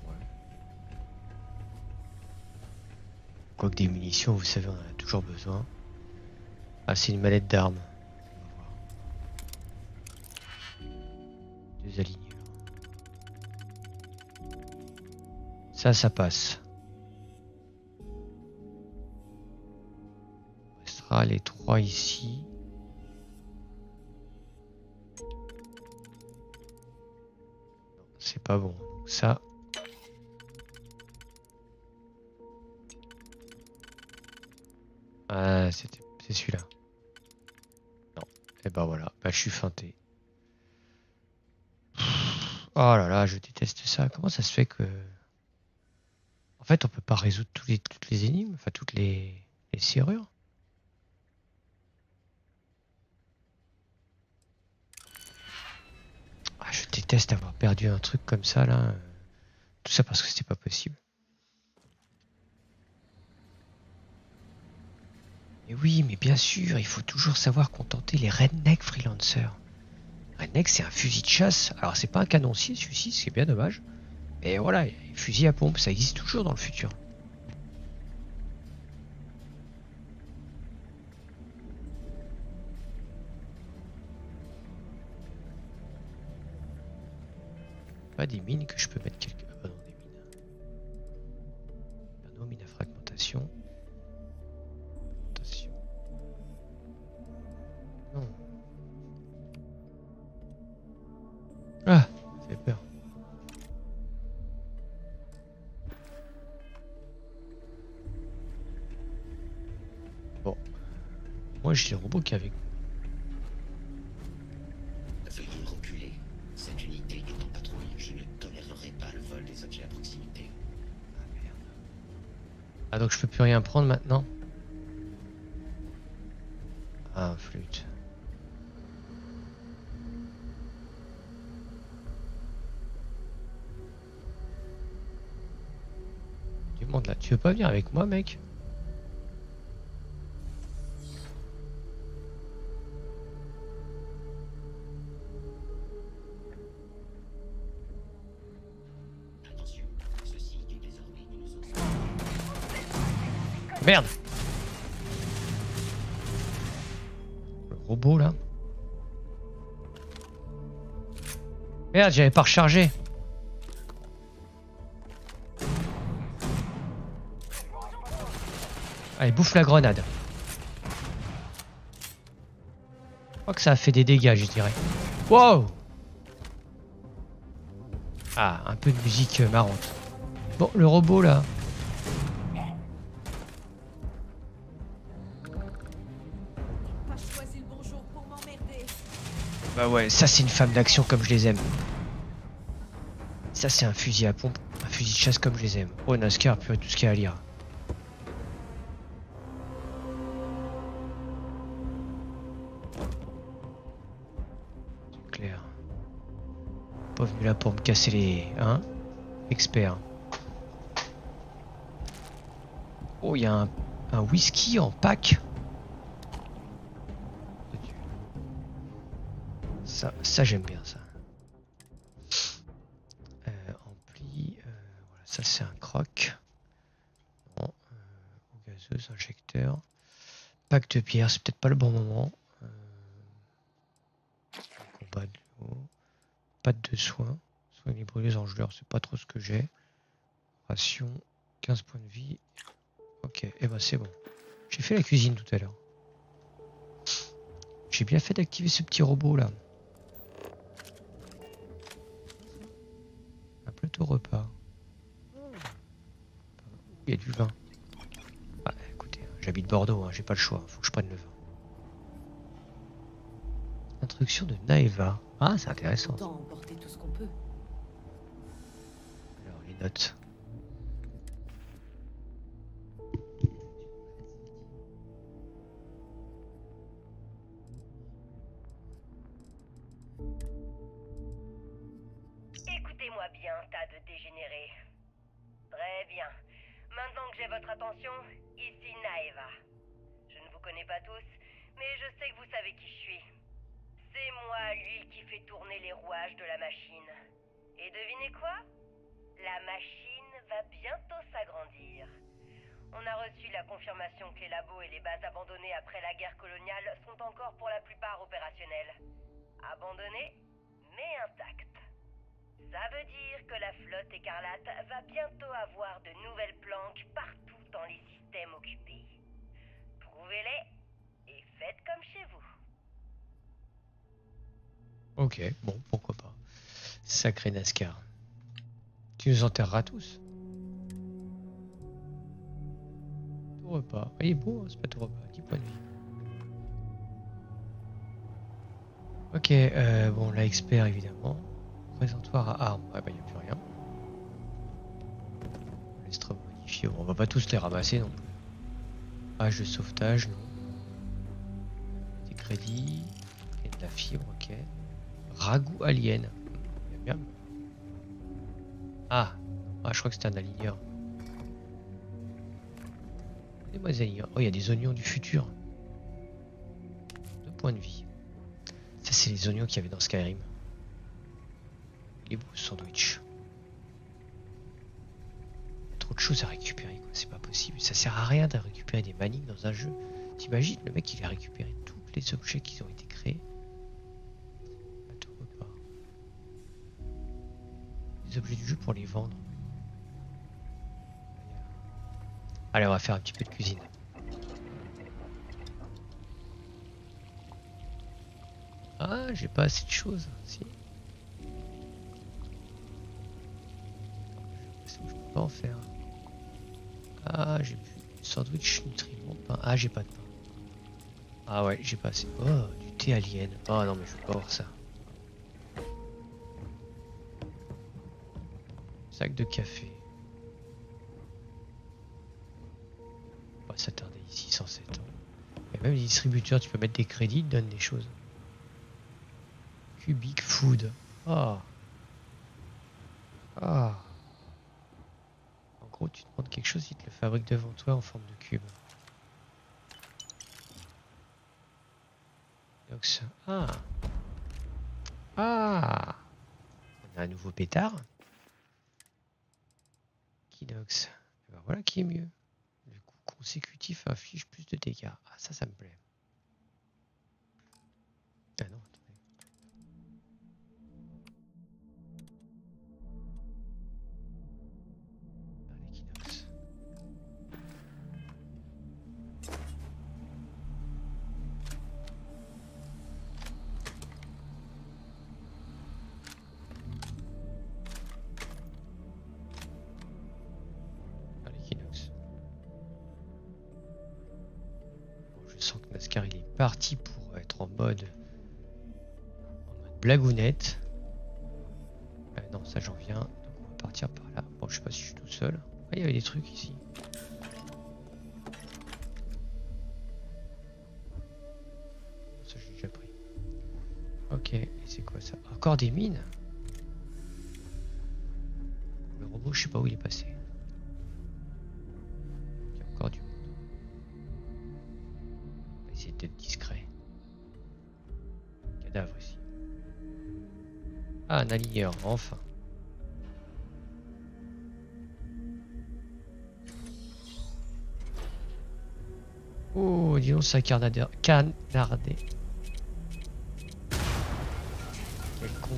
Ouais. Quoique des munitions, vous savez, on en a toujours besoin. Ah, c'est une mallette d'armes. Deux alignés. Ça, ça passe. Les trois ici. C'est pas bon. Ça. Ah, c'était c'est celui-là. Non. Et bah voilà. Bah je suis feinté. Oh là là, je déteste ça. Comment ça se fait que... En fait, on peut pas résoudre tous les, toutes les énigmes, enfin toutes les, les serrures. Je déteste d'avoir perdu un truc comme ça là. Tout ça parce que c'était pas possible. Et oui, mais bien sûr, il faut toujours savoir contenter les redneck freelancers. Redneck, c'est un fusil de chasse. Alors c'est pas un canoncier celui-ci, c'est bien dommage. Mais voilà, les fusils à pompe, ça existe toujours dans le futur. Des mines que je peux mettre quelque part. Oh non, des mines. Pardon, mine à fragmentation. Fragmentation. Non. Ah, ça fait peur. Bon. Moi, j'ai le robot qui est avec. Ah, donc je peux plus rien prendre maintenant. Ah, flûte. Tu montes là. Tu veux pas venir avec moi, mec? Merde! Le robot là. Merde, j'avais pas rechargé. Allez, bouffe la grenade. Je crois que ça a fait des dégâts, je dirais. Wow! Ah, un peu de musique marrante. Bon, le robot là. Bah ouais, ça c'est une femme d'action comme je les aime. Ça c'est un fusil à pompe, un fusil de chasse comme je les aime. Oh NASCAR, purée, tout ce qu'il y a à lire. C'est clair. Pas venu là pour me casser les... Hein? Expert. Oh, il y a un, un whisky en pack. Ça, ça j'aime bien ça. Euh, ampli, euh, voilà, ça c'est un croc. Bon, euh, gazeuse, injecteur. Pack de bière, c'est peut-être pas le bon moment. Euh, combat de l'eau. Pâte de soins. Soins des brûlés en geleur, c'est pas trop ce que j'ai. Ration, quinze points de vie. Ok, et eh ben c'est bon. J'ai fait la cuisine tout à l'heure. J'ai bien fait d'activer ce petit robot là. Un plateau repas. Il y a du vin. Ah, écoutez, j'habite Bordeaux, hein, j'ai pas le choix, faut que je prenne le vin. Instruction de Naeva. Ah, c'est intéressant. Alors les notes. Sacré NASCAR. Tu nous enterreras tous. Tout repas. Il est beau, hein, c'est pas tout repas. dix points de vie. Ok, euh, bon, là, expert évidemment. Présentoir à armes. Ah bah, il n'y a plus rien. L'estrame modifié. Bon, on va pas tous les ramasser non plus. Page de sauvetage, non. Des crédits. Et de la fibre, ok. Ragoût alien. Bien. Ah. ah, je crois que c'était un aligneur. Donnez-moi des aligneurs. Oh, il y a des oignons du futur. Deux points de vie. Ça, c'est les oignons qu'il y avait dans Skyrim. Il est beau ce sandwich. Il y a trop de choses à récupérer, quoi. C'est pas possible. Ça sert à rien de récupérer des manips dans un jeu. T'imagines, le mec, il a récupéré tous les objets qui ont été créés. Objets du jeu pour les vendre. Allez, on va faire un petit peu de cuisine. Ah, j'ai pas assez de choses. Si. Je peux pas en faire. Ah, j'ai plus. Sandwich nutriments, pain. Ah, j'ai pas de pain. Ah ouais, j'ai pas assez. Oh, du thé alien. Oh non, mais je veux pas avoir ça. Sac de café. On va s'attarder ici, cent sept. Et même les distributeurs, tu peux mettre des crédits, ils donnent des choses. Cubic Food. Ah. Ah. En gros, tu demandes quelque chose, ils te le fabriquent devant toi en forme de cube. Donc ça. Ah. Ah. On a un nouveau pétard. Kinox. Ben voilà qui est mieux. Le coup consécutif inflige plus de dégâts. Ah ça, ça me plaît. Ah non, attendez. Allez, Kinox. Car il est parti pour être en mode Blagounette. Ah non, ça j'en viens. Donc on va partir par là. Bon, je sais pas si je suis tout seul. Ah, il y avait des trucs ici. Ça j'ai déjà pris. Ok, et c'est quoi ça? Encore des mines? Le robot, je sais pas où il est passé. Il y a encore du monde. On va essayer d'être discret. Cadavre ici. Ah, un aligneur, enfin. Oh, dis donc, ça canardait. Canardé. Quel con.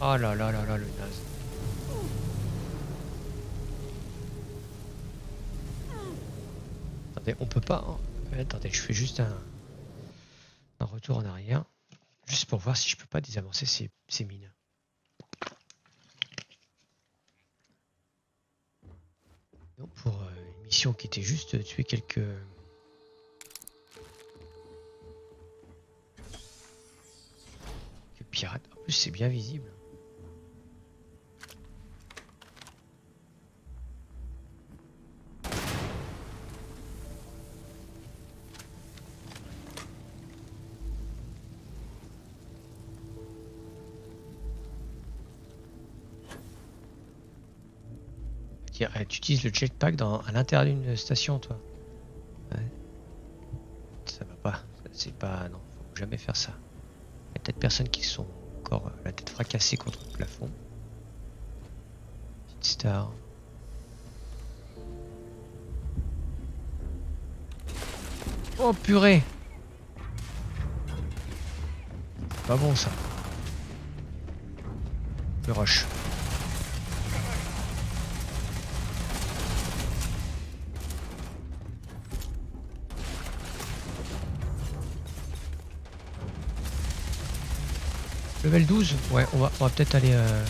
Oh là là là là, le naze. Attendez, on peut pas. Hein. Attendez, je fais juste un, un retour en arrière. Juste pour voir si je peux pas désamorcer ces, ces mines. Donc pour. Euh, qui était juste de tuer quelques pirates. En plus c'est bien visible. Tu utilises le jetpack dans, à l'intérieur d'une station, toi. Ouais. Ça va pas. C'est pas. Non, faut jamais faire ça. Il y a peut-être personnes qui sont encore euh, la tête fracassée contre le plafond. Petite star. Oh purée! C'est pas bon ça. Le rush. Level douze, ouais, on va, on va peut-être aller... Euh...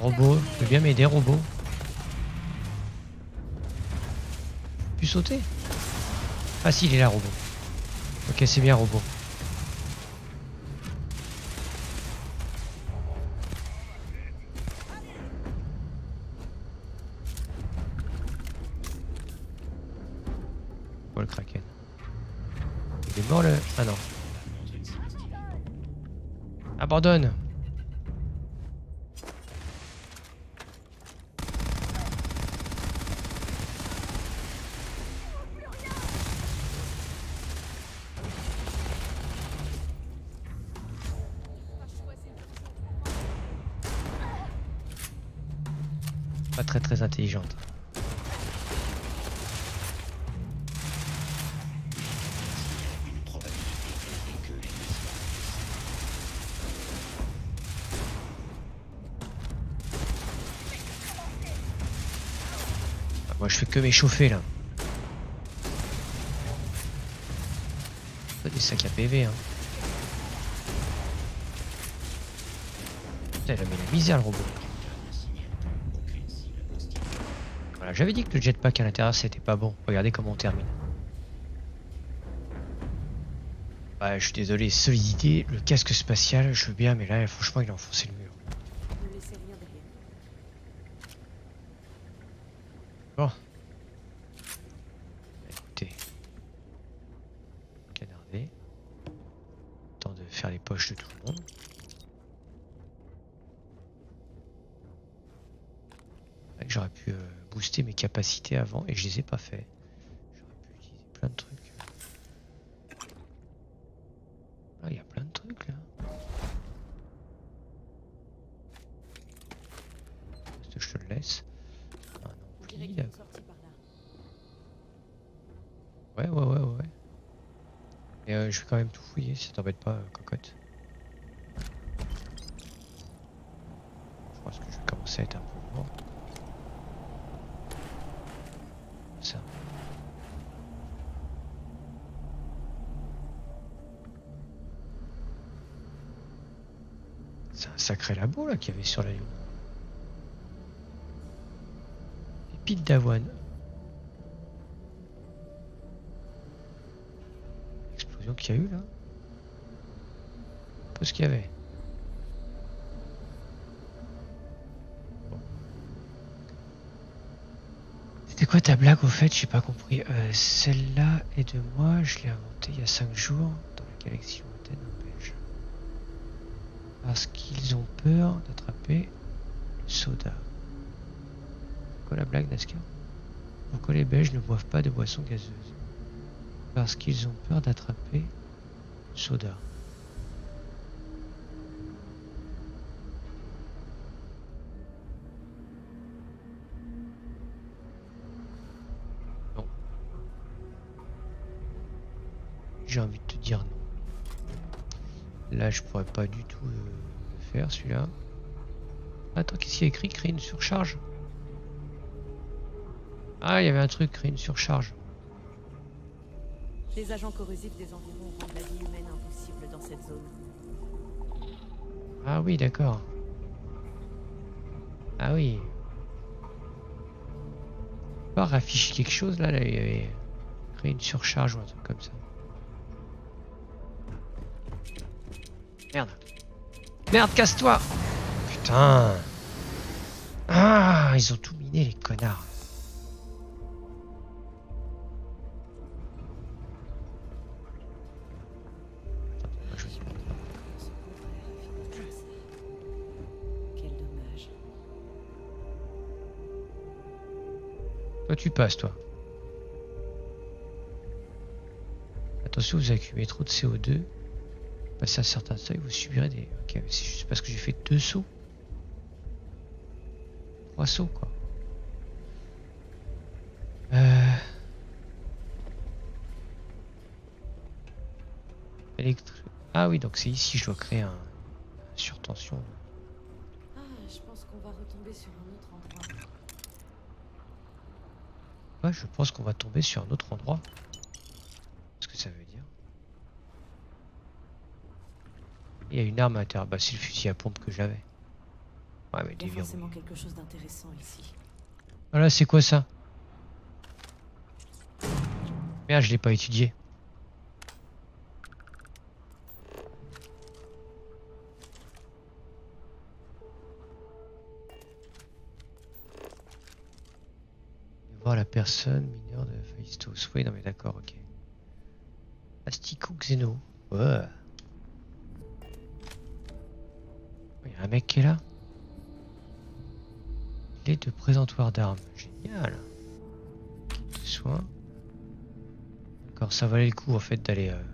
Robot, tu veux bien m'aider, robot? Pu sauter? Ah si, il est là, robot. Ok, c'est bien, robot. Ah non. Abandonne. Pas très très intelligente. Moi je fais que m'échauffer là. Des sacs à P V hein. Putain il a mis la misère le robot. Voilà, j'avais dit que le jetpack à l'intérieur c'était pas bon. Regardez comment on termine. Bah je suis désolé, solidité, le casque spatial, je veux bien mais là franchement il a enfoncé le mur. Bon, écoutez, canardé, temps de faire les poches de tout le monde. J'aurais pu euh, booster mes capacités avant et je les ai pas fait. J'aurais pu utiliser plein de trucs. Là, il y a plein de trucs là. Je te le laisse. Ouais, ouais, ouais, ouais. Mais euh, je vais quand même tout fouiller, si ça t'embête pas, euh, cocotte. Je pense que je vais commencer à être un peu mort. Ça. C'est un sacré labo là qu'il y avait sur la Lune. Pépite d'avoine. L'explosion qu'il y a eu là. Un peu ce qu'il y avait. Bon. C'était quoi ta blague au fait? J'ai pas compris. Euh, Celle-là est de moi, je l'ai inventée il y a cinq jours dans la galaxie lointaine en Belge. Parce qu'ils ont peur d'attraper le soda. Quoi la blague, NASCAR? Pourquoi les Belges ne boivent pas de boissons gazeuses? Parce qu'ils ont peur d'attraper le soda. Non. J'ai envie de te dire non. Là, je pourrais pas du tout euh, le faire, celui-là. Attends, qu'est-ce qu'il y a écrit? Créer une surcharge? Ah, il y avait un truc, créer une surcharge. Les agents corrosifs des environs rendent la vie humaine impossible dans cette zone. Ah oui, d'accord. Ah oui. Pas afficher quelque chose là, là, il y avait créer une surcharge ou un truc comme ça. Merde. Merde, casse-toi. Putain. Ah, ils ont tout miné les connards. Tu passes toi. Attention, vous accumulez trop de C O deux. Passez un certain seuil, vous subirez des... Ok, c'est juste parce que j'ai fait deux sauts. Trois sauts quoi. Euh... Électri... Ah oui, donc c'est ici je dois créer un... surtension. Ah, je pense qu'on va retomber sur un autre endroit. Ouais, je pense qu'on va tomber sur un autre endroit. Qu'est-ce que ça veut dire? Il y a une arme à l'intérieur. Bah, c'est le fusil à pompe que j'avais. Ouais, mais des virus. Quelque chose d'intéressant ici. Voilà, c'est quoi ça? Merde, je l'ai pas étudié. La personne mineure de Phaistos. Oui, non mais d'accord, ok. Astico Xeno. Ouais. Il y a un mec qui est là. Les deux présentoirs d'armes. Génial. Soin. D'accord, ça valait le coup en fait d'aller. Euh...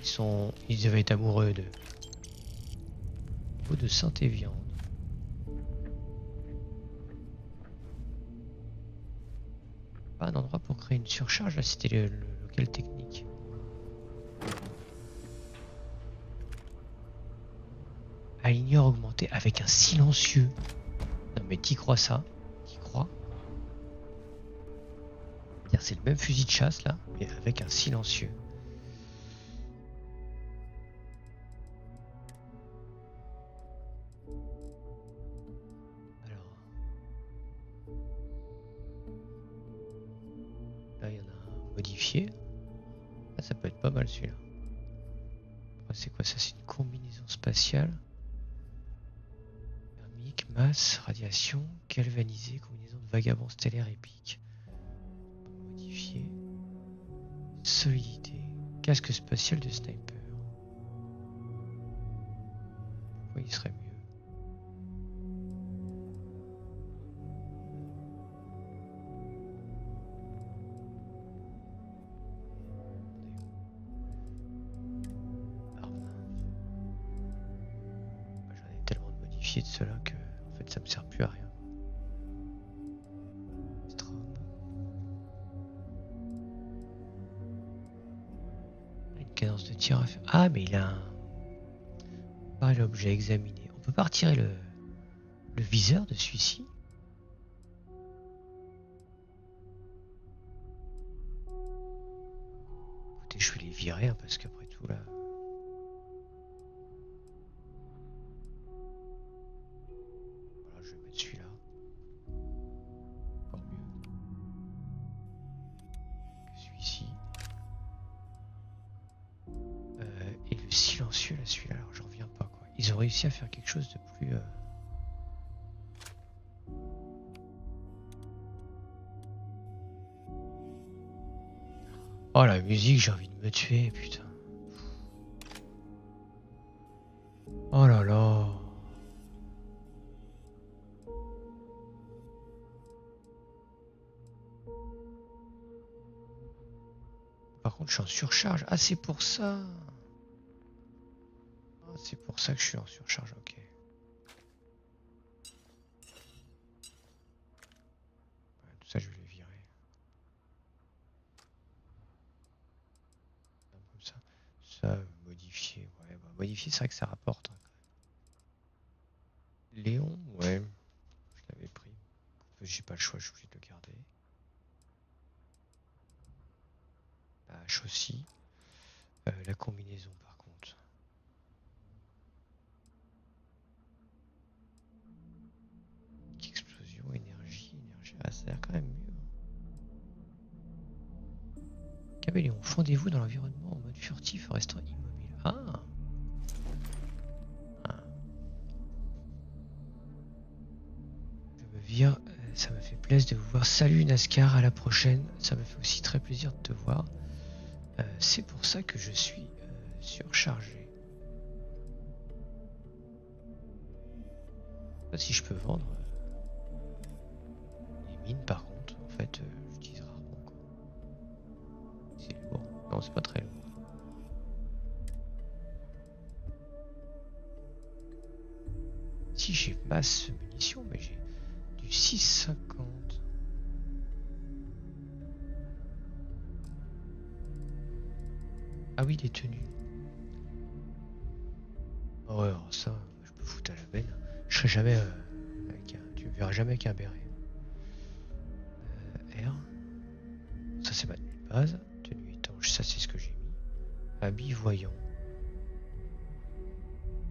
Ils sont. Ils devaient être amoureux de. Peau de Saint-Évian. Pas un endroit pour créer une surcharge, là c'était le, le local technique. Aligneur augmenté avec un silencieux. Non mais t'y crois ça? T'y crois? C'est le même fusil de chasse là, mais avec un silencieux. Celui-là. C'est quoi ça? C'est une combinaison spatiale. Thermique, masse, radiation, galvanisée, combinaison de vagabond stellaire épique. Modifié. Solidité. Casque spatial de sniper. Pourquoi il serait mieux? De cela que en fait ça me sert plus à rien. Une cadence de tir à faire. Ah mais il a un pas l'objet examiné. On peut pas retirer le, le viseur de celui-ci. Écoutez, je vais les virer hein, parce qu'après tout là. nul à celui-là, j'en reviens pas quoi. Ils ont réussi à faire quelque chose de plus... Euh... Oh la musique, j'ai envie de me tuer, putain. Oh là là. Par contre, je suis en surcharge. Ah, c'est pour ça. Ah, c'est pour ça que je suis en surcharge, ok. Ouais, tout ça, je vais les virer. Comme ça. Ça, modifier. Ouais, bah, modifier, c'est vrai que ça rapporte. Hein. Léon, ouais. Je l'avais pris. J'ai pas le choix, je suis obligé de le garder. H aussi, euh, la combinaison par contre. Explosion, énergie, énergie, ah, ça a l'air quand même mieux. Caméléon, fondez-vous dans l'environnement en mode furtif en restant immobile. Ah, ah. Je me vire, ça me fait plaisir de vous voir. Salut NASCAR, à la prochaine. Ça me fait aussi très plaisir de te voir. Euh, c'est pour ça que je suis euh, surchargé. Je sais pas si je peux vendre euh, les mines par contre, en fait euh, j'utilise rarement quoi. C'est lourd, non c'est pas très lourd. Si j'ai pas ce munition, mais j'ai du six cinquante. Ah oui, les tenues. Oh ouais, ça, je peux foutre à la benne. Je serai jamais euh, avec un... Tu me verras jamais avec un béret. Euh, R. Ça, c'est ma tenue de base. Tenue étanche, ça, c'est ce que j'ai mis. Habit voyant.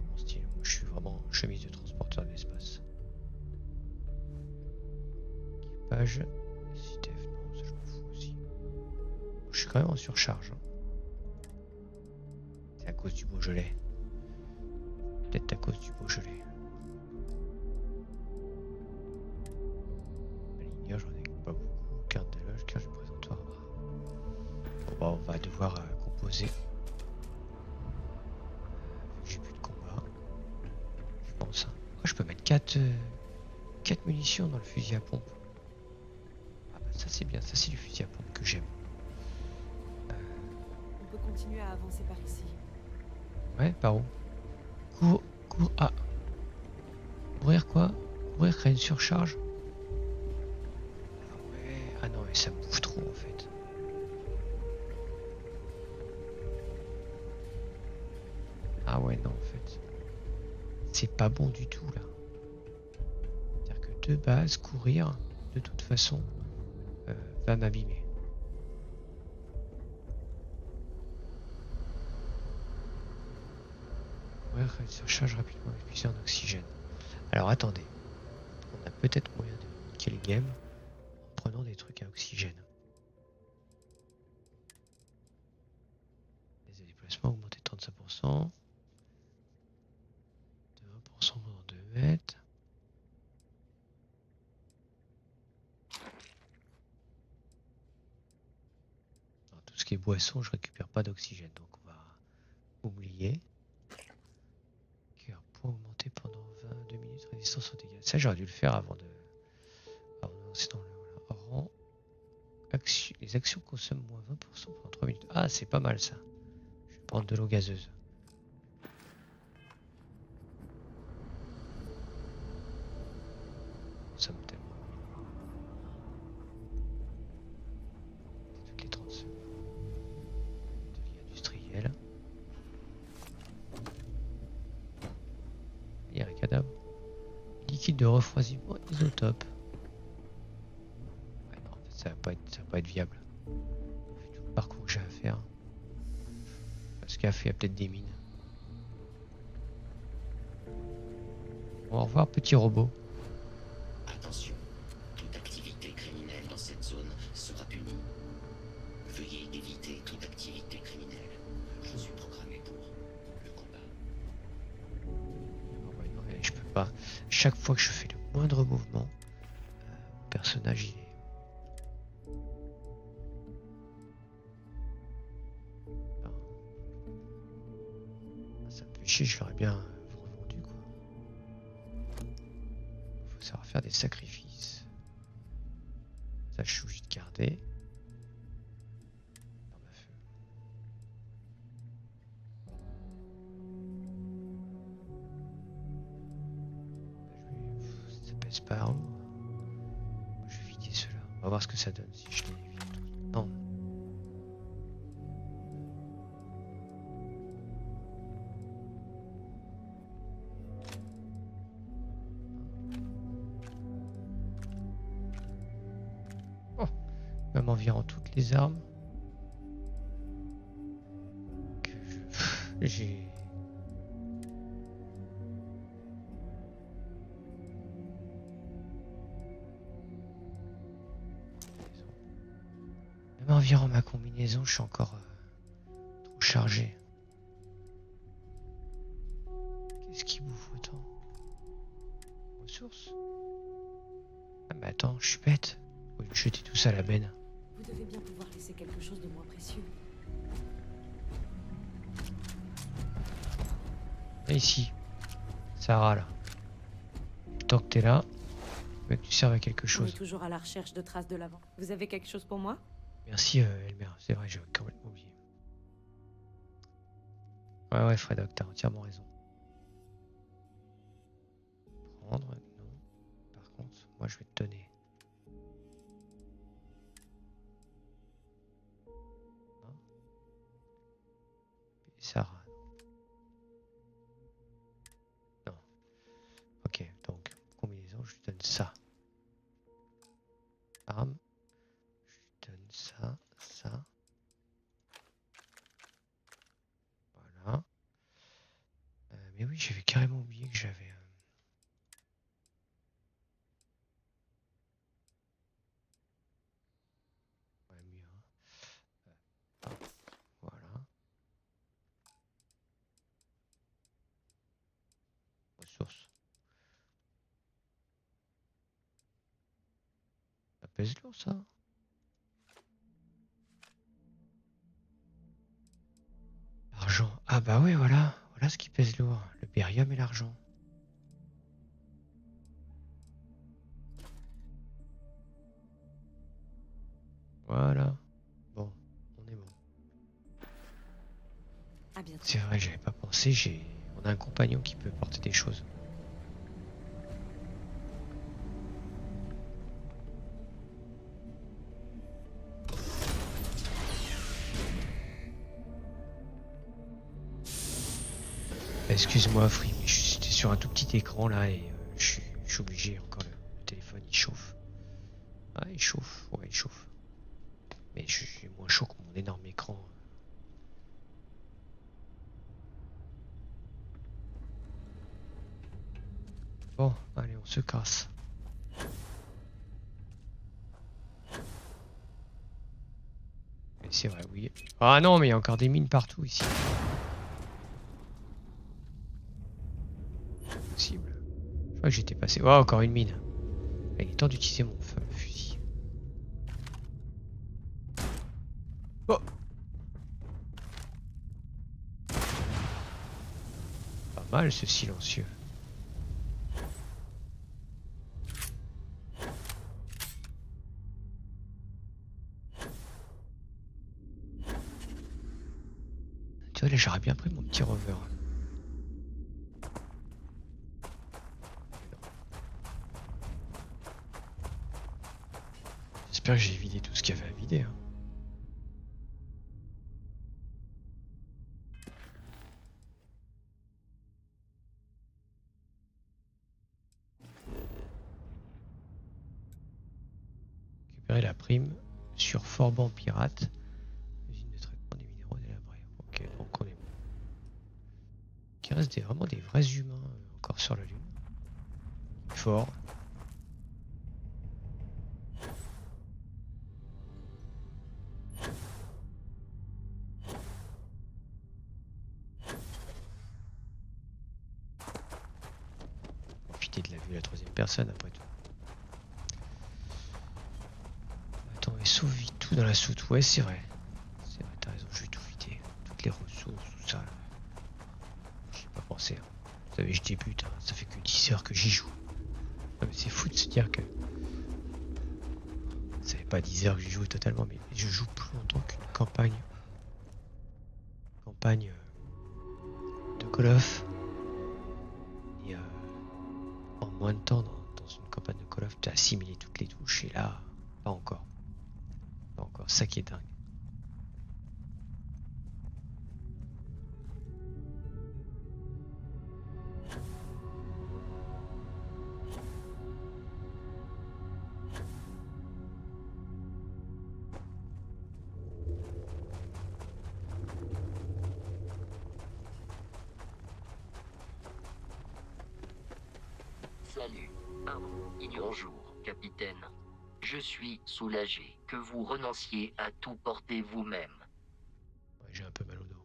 Mon style, moi, je suis vraiment chemise de transporteur de l'espace. Équipage. Citef, non, ça, je m'en fous aussi. Je suis quand même en surcharge, hein. À cause du Beaujolais. Peut-être à cause du Beaujolais. J'en ai pas beaucoup. Carte de loge, carte de présentoir. Bon, bah, on va devoir euh, composer. J'ai plus de combat. Je pense. Hein. Pourquoi je peux mettre quatre, euh, quatre munitions dans le fusil à pompe? Ah, bah, ça c'est bien. Ça c'est du fusil à pompe que j'aime. Euh... On peut continuer à avancer par ici. Ouais, par où? Cours, cours, ah. Courir quoi? Courir créer une surcharge? Ah ouais, ah non, mais ça me bouffe trop en fait. Ah ouais, non, en fait. C'est pas bon du tout là. C'est-à-dire que de base, courir, de toute façon, euh, va m'abîmer. Surcharge rapidement avec plusieurs d'oxygène. Alors attendez, on a peut-être moyen de niquer le game en prenant des trucs à oxygène. Les déplacements augmentés de trente-cinq pour cent, de vingt pour cent pendant deux mètres. Alors, tout ce qui est boisson, je récupère pas d'oxygène, donc on va oublier. Augmenter pendant vingt-deux minutes, résistance aux dégâts. Ça, j'aurais dû le faire avant de. Alors, non, c'est dans le voilà. Rang. Action... Les actions consomment moins vingt pour cent pendant trois minutes. Ah, c'est pas mal ça. Je vais prendre de l'eau gazeuse. Ça me tellement. Toutes les trente secondes. Atelier industriel. Cadavre. Liquide de refroidissement isotope. Ah non, en fait, ça va pas être, ça va pas être viable. On fait tout le parcours que j'ai à faire. Parce qu'à fait, il y a peut-être des mines. Bon, au revoir, petit robot. Attention, toute activité criminelle dans cette zone sera punie. Veuillez éviter toute activité criminelle. Je suis programmé pour le combat. pas. Chaque fois que je fais le moindre mouvement, euh, mon personnage il est... Ça me fait chier, je l'aurais bien revendu quoi. Faut savoir faire des sacrifices. Ça je suis obligé de garder. Par où je vais vider cela. On va voir ce que ça donne si je les vide. Non. Oh, même environ toutes les armes que je... j'ai. Environ ma combinaison, je suis encore euh, trop chargé. Qu'est-ce qui bouffe autant? Ressources? Ah mais attends, je suis bête. Faut me jeter tout ça à la benne. Vous devez bien pouvoir laisser quelque chose de moins précieux. Et ici, Sarah là. Tant que t'es là, faut que tu serves à quelque chose. On est toujours à la recherche de traces de l'avant. Vous avez quelque chose pour moi? Merci euh, Elmer, c'est vrai, j'ai complètement oublié. Ouais, ouais, Fredoc, t'as entièrement raison. Prendre, non. Par contre, moi je vais te donner. Hein? Et Sarah. Non. Ok, donc, combinaison, je lui donne ça. Arme. Ça, ça. Voilà. Euh, mais oui, j'avais carrément oublié que j'avais... Euh... Ouais, mieux, hein. euh, voilà. Ressources. Ça pèse lourd, ça. Argent. Ah bah oui, voilà, voilà ce qui pèse lourd, le bérium et l'argent. Voilà. Bon, on est bon. C'est vrai, j'avais pas pensé, j'ai. On a un compagnon qui peut porter des choses. Excuse-moi Free, mais j'étais sur un tout petit écran là et euh, je suis obligé encore, le, le téléphone il chauffe. Ah il chauffe, ouais il chauffe. Mais je suis moins chaud que mon énorme écran. Bon, allez on se casse. Et c'est vrai, oui. Ah non mais il y a encore des mines partout ici. Je crois que j'étais passé. Oh, encore une mine. Il est temps d'utiliser mon fameux fusil. Oh. Pas mal ce silencieux. Tu vois là, j'aurais bien pris mon petit rover. J'espère que j'ai vidé tout ce qu'il y avait à vider. Hein. Récupérer la prime sur Forban Pirate. Usine de traitement des minéraux délabrés. Ok, donc on est bon. Il reste des, vraiment des vrais humains euh, encore sur la Lune. Fort. vu la troisième personne après tout. Attends, mais sauve tout dans la soute. Ouais, c'est vrai. C'est vrai, t'as raison, je vais tout vider. Toutes les ressources, tout ça. J'y ai pas pensé. Hein. Vous savez, je débute, hein. Ça fait que dix heures que j'y joue. Non, mais c'est fou de se dire que. Ça fait pas dix heures que j'y joue totalement, mais je joue plus longtemps qu'une campagne. Campagne de Call of. Et euh, en moins de temps, dans, dans une campagne de Call of, tu as assimilé toutes les touches, et là, pas encore. Pas encore, ça qui est dingue. Soulagé que vous renonciez à tout porter vous-même. Ouais, j'ai un peu mal au dos.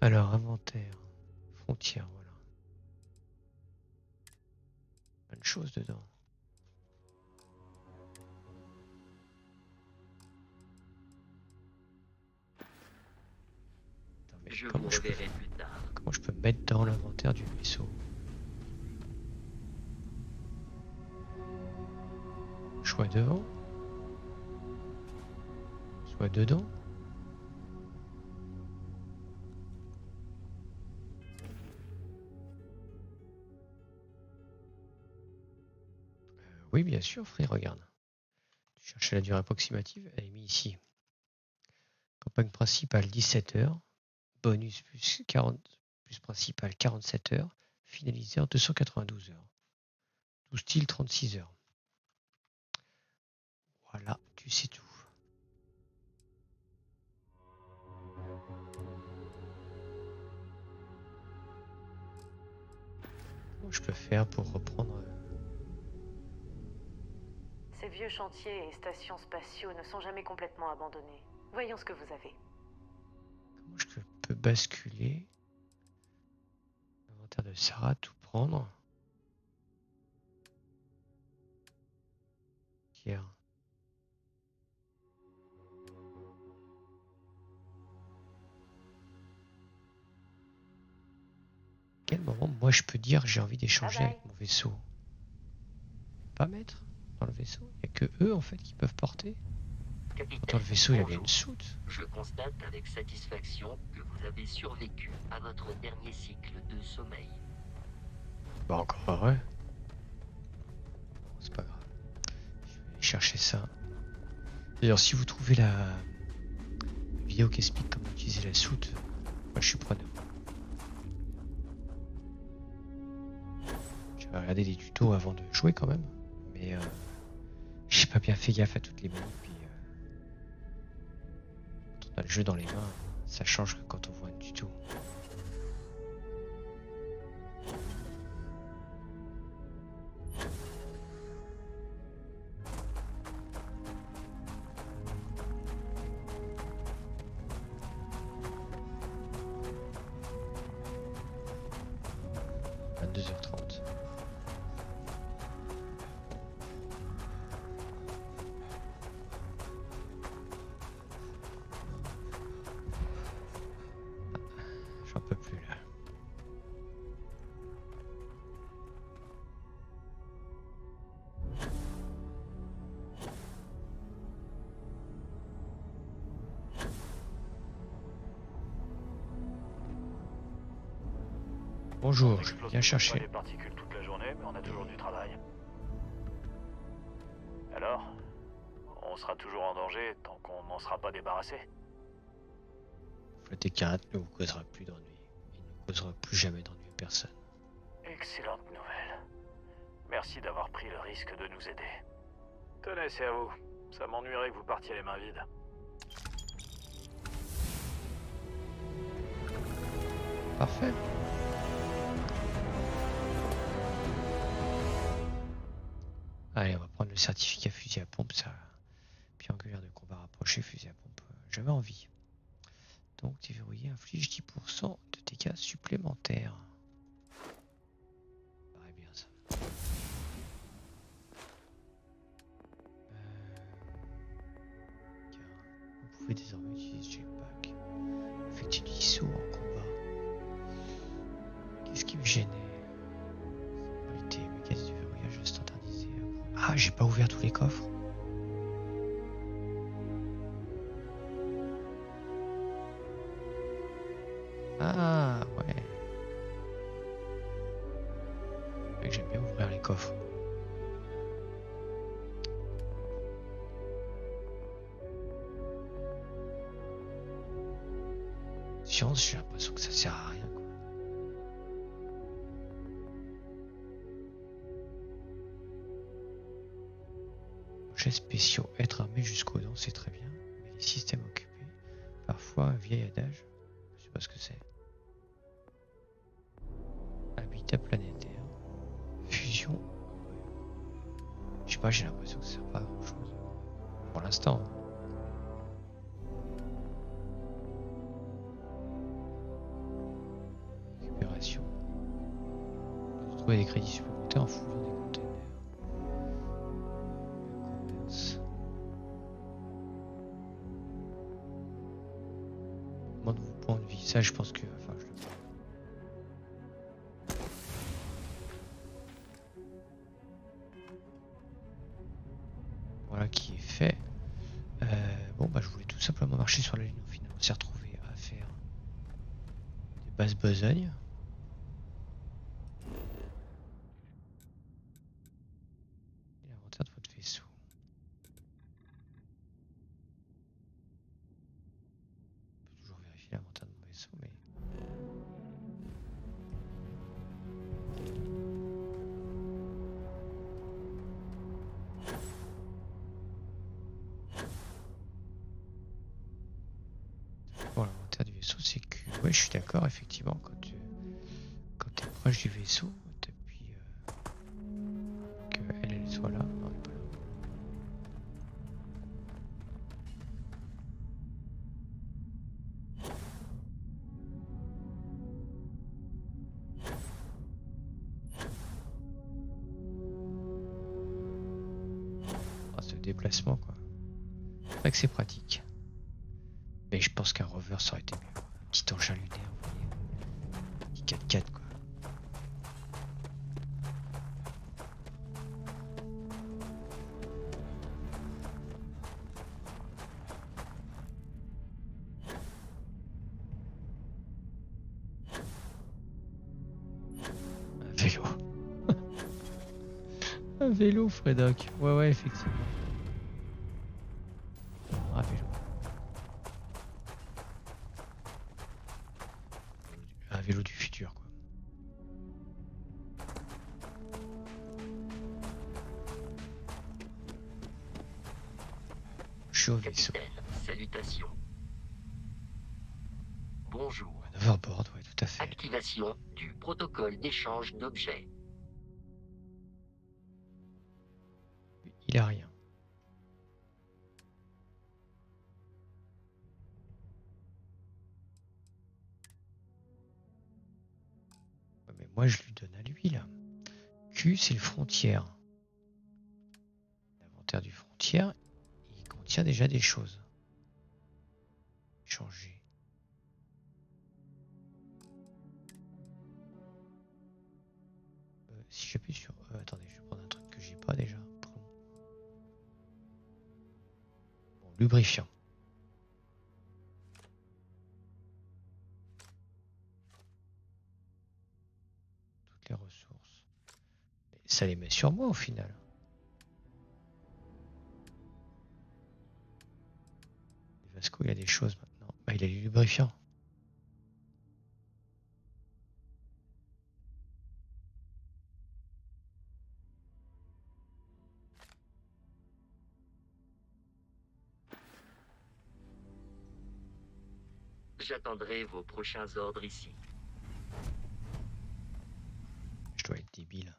Alors, inventaire, frontière, voilà. Plein de choses dedans. Attends, mais je vous reverrai plus tard. Comment je peux me mettre dans l'inventaire du vaisseau? Choix devant. Soit dedans. Euh, oui, bien sûr, frère, regarde. Tu cherches la durée approximative, elle est mise ici. Campagne principale dix-sept heures, bonus plus, quarante, plus principal quarante-sept heures, finaliseur deux cent quatre-vingt-douze heures. Tout style trente-six heures. Voilà, tu sais tout. Je peux faire pour reprendre. Ces vieux chantiers et stations spatiaux ne sont jamais complètement abandonnés. Voyons ce que vous avez. Comment je peux basculer l'inventaire de Sarah, tout prendre. Pierre. À quel moment moi je peux dire j'ai envie d'échanger avec mon vaisseau? Pas mettre dans le vaisseau, il n'y a que eux en fait qui peuvent porter. Capitaine, dans le vaisseau il y avait une soute. Je constate avec satisfaction que vous avez survécu à votre dernier cycle de sommeil. Bah encore heureux. C'est pas grave. Je vais aller chercher ça. D'ailleurs si vous trouvez la... la vidéo qui explique comment utiliser la soute, moi je suis preneur. Regarder des tutos avant de jouer quand même, mais euh, j'ai pas bien fait gaffe à toutes les menus. Puis euh, quand on a le jeu dans les mains, ça change que quand on voit un tuto. Bonjour, je viens chercher. Des particules toute la journée, mais on a toujours du travail. Alors, on sera toujours en danger tant qu'on n'en sera pas débarrassé. Flotter quatre ne vous causera plus d'ennui. Il ne causera plus jamais d'ennui à personne. Excellente nouvelle. Merci d'avoir pris le risque de nous aider. Tenez, c'est à vous. Ça m'ennuierait que vous partiez les mains vides. Parfait. Allez, on va prendre le certificat fusil à pompe, ça. Puis angulaire de combat rapproché, fusil à pompe, j'avais envie. Donc, déverrouiller inflige dix pour cent de dégâts supplémentaires. Ça paraît bien ça. Qu'est-ce qui me gênait? Mécanisme de verrouillage standardisé. Ah, j'ai pas ouvert tous les coffres. Ah, ouais. C'est vrai que j'aime bien ouvrir les coffres. Science, j'ai l'impression que ça sert à rien. Quoi. Objets spéciaux, être armé jusqu'aux dents, c'est très bien. Mais les systèmes occupés, parfois un vieil adage, je sais pas ce que c'est. Habitat planétaire, fusion. Je sais pas, j'ai l'impression que ça sert pas à grand chose pour l'instant. Récupération. De trouver des crédits supplémentaires en fouillant des containers. Le commerce. Comment de vous point de vie, ça je pense que. Enfin, je le prends. Voilà qui est fait. Euh, bon bah je voulais tout simplement marcher sur la Lune au final. On s'est retrouvé à faire des basses besognes. L'inventaire de votre vaisseau. On peut toujours vérifier l'inventaire de mon vaisseau, mais. Ouais, je suis d'accord, effectivement, quand tu quand t'es proche du vaisseau, t'appuies euh, qu'elle elle soit là. Non, elle est pas là. Ah, ce déplacement, quoi. C'est vrai que c'est pratique. Mais je pense qu'un rover aurait été mieux. Petit engin lunaire, vous voyez, quatre quatre quoi. Un vélo. Un vélo, Fredoc. Ouais, ouais, effectivement. Un vélo. Vélo du futur quoi. Je suis au vaisseau. Salutations. Bonjour. Overboard, ouais, tout à fait. Activation du protocole d'échange d'objets. Il a rien. Moi je lui donne à lui là. Q c'est le frontière. L'inventaire du frontière, il contient déjà des choses. Changer. Euh, si j'appuie sur. Euh, attendez, je vais prendre un truc que j'ai pas déjà. Bon, lubrifiant. Les ressources. Mais ça les met sur moi au final. Et Vasco, il a des choses maintenant. Bah, il a du lubrifiant. J'attendrai vos prochains ordres ici. Je dois être débile.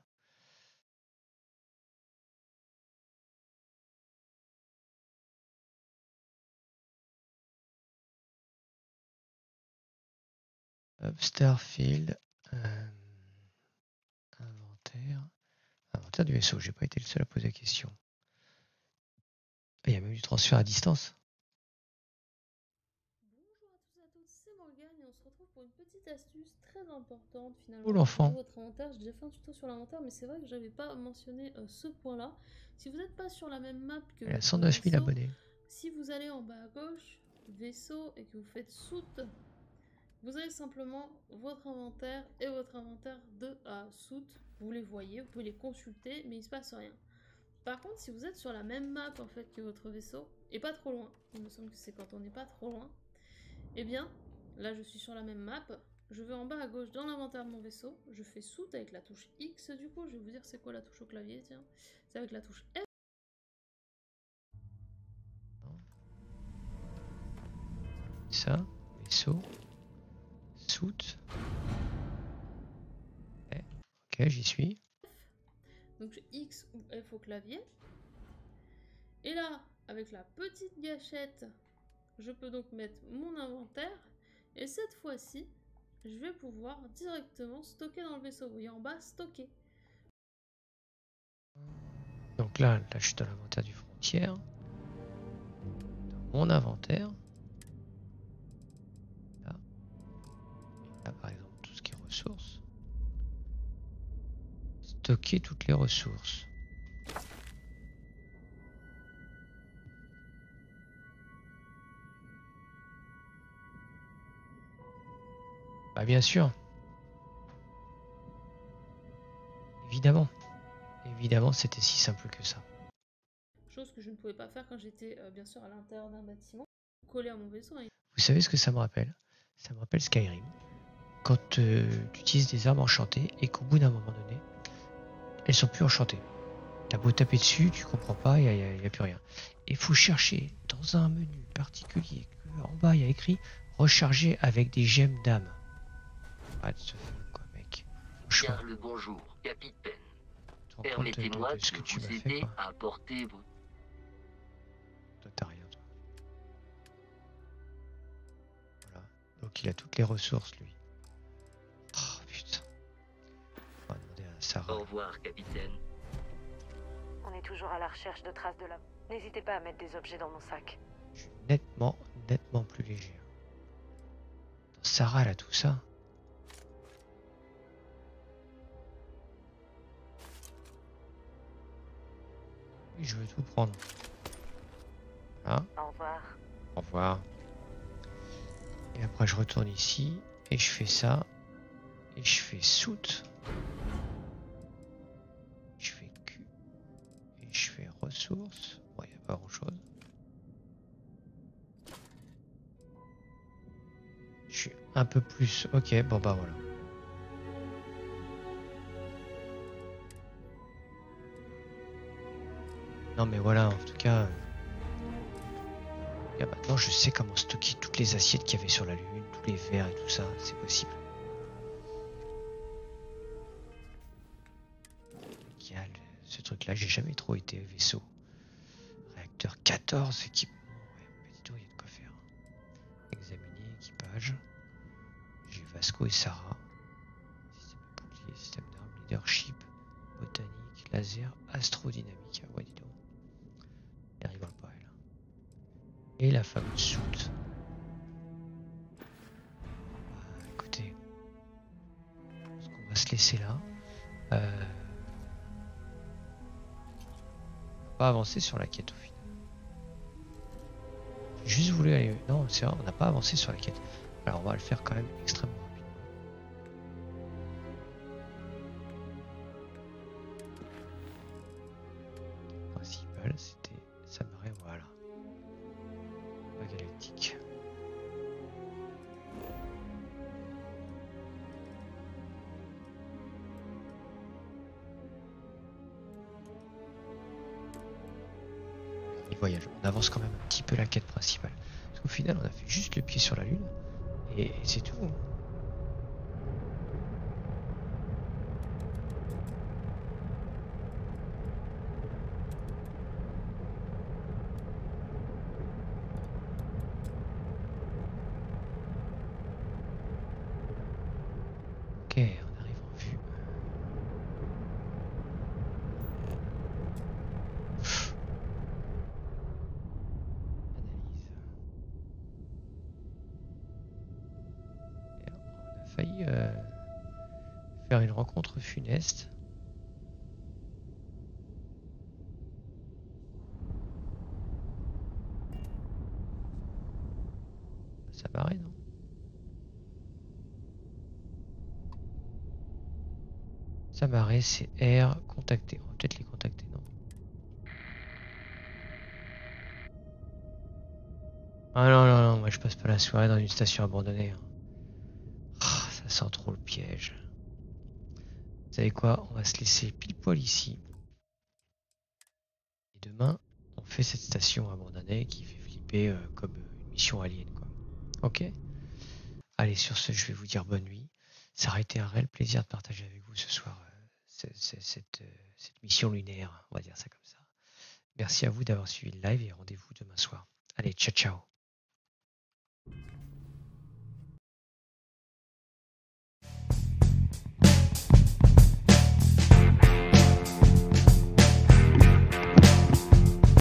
Hop, Starfield. Euh, inventaire. Inventaire du vaisseau. J'ai pas été le seul à poser la question. Il y a même du transfert à distance. Bonjour à tous et à toutes, c'est Morgane et on se retrouve pour une petite astuce très très importante finalement. Oh l'enfant. Votre inventaire, j'ai déjà fait un tuto sur l'inventaire, mais c'est vrai que j'avais pas mentionné euh, ce point-là. Si vous n'êtes pas sur la même map que. Elle a cent neuf mille vaisseau, abonnés. Si vous allez en bas à gauche, vaisseau, et que vous faites soute, vous avez simplement votre inventaire et votre inventaire de à soute. Vous les voyez, vous pouvez les consulter, mais il se passe rien. Par contre, si vous êtes sur la même map en fait que votre vaisseau, et pas trop loin, il me semble que c'est quand on n'est pas trop loin, eh bien, là je suis sur la même map, je vais en bas à gauche dans l'inventaire de mon vaisseau, je fais soute avec la touche X du coup, je vais vous dire c'est quoi la touche au clavier, tiens, c'est avec la touche F. Ça, vaisseau, soute, ouais. Ok, j'y suis. Donc j'ai X ou F au clavier. Et là, avec la petite gâchette, je peux donc mettre mon inventaire. Et cette fois-ci, je vais pouvoir directement stocker dans le vaisseau. Vous voyez en bas, stocker. Donc là, là je suis dans l'inventaire du Frontière. Dans mon inventaire. Là. Là, par exemple, tout ce qui est ressources. Stocker toutes les ressources. Bah bien sûr. Évidemment. Évidemment, c'était si simple que ça. Chose que je ne pouvais pas faire quand j'étais euh, bien sûr à l'intérieur d'un bâtiment, collé à mon vaisseau. Et... Vous savez ce que ça me rappelle? Ça me rappelle Skyrim. Quand euh, tu utilises des armes enchantées et qu'au bout d'un moment donné, elles sont plus enchantées. T'as beau taper dessus, tu comprends pas, il n'y a, a, a plus rien. Et faut chercher dans un menu particulier que en bas il y a écrit recharger avec des gemmes d'âme. Ah de ce fait, quoi mec. Car le bonjour, capitaine. Permettez-moi de ce que tu m'as fait. Quoi. À apporter vos... Toi t'as rien toi. Voilà. Donc il a toutes les ressources lui. Oh putain. On va demander à Sarah. Au revoir capitaine. On est toujours à la recherche de traces de l'homme. N'hésitez pas à mettre des objets dans mon sac. Je suis nettement, nettement plus léger. Sarah elle a tout ça. Je veux tout prendre. Voilà. Au revoir. Au revoir. Et après je retourne ici et je fais ça. Et je fais soute. Je fais Q. Et je fais ressources. Bon, il n'y a pas grand chose. Je suis un peu plus. Ok, bon bah voilà. Non mais voilà, en tout cas, là, maintenant je sais comment stocker toutes les assiettes qu'il y avait sur la Lune, tous les verres et tout ça, c'est possible. Il y a le, ce truc-là, j'ai jamais trop été vaisseau. Réacteur quatorze, équipement, ouais, petit tour, il y a de quoi faire. Examiner, équipage, j'ai Vasco et Sarah. Système de bouclier, système d'armes, leadership, botanique, laser, astrodynamique, ouais dis donc. Elle rigole pas elle. Et la fameuse soute. Bah, écoutez, je pense qu'on va se laisser là. Euh... On va pas avancer sur la quête au final. J'ai juste voulu aller. Non, c'est vrai, on n'a pas avancé sur la quête. Alors on va le faire quand même extrêmement rapidement. Principal, c'est. Voilà. Pas galactique. Il voyage. On avance quand même un petit peu la quête principale. Parce qu'au final, on a fait juste le pied sur la Lune. Et c'est tout. Failli euh... faire une rencontre funeste. Ça paraît, non? Ça m'arrête, c'est R, contacter. On va peut-être les contacter, non? Ah non, non, non, moi je passe pas la soirée dans une station abandonnée. Oh, ça sent trop le piège. Vous savez quoi? On va se laisser pile poil ici. Et demain, on fait cette station abandonnée qui fait flipper euh, comme une mission alien, quoi. Ok? Allez, sur ce, je vais vous dire bonne nuit. Ça aurait été un réel plaisir de partager avec vous ce soir euh, cette, cette, euh, cette mission lunaire, on va dire ça comme ça. Merci à vous d'avoir suivi le live et rendez-vous demain soir. Allez, ciao ciao.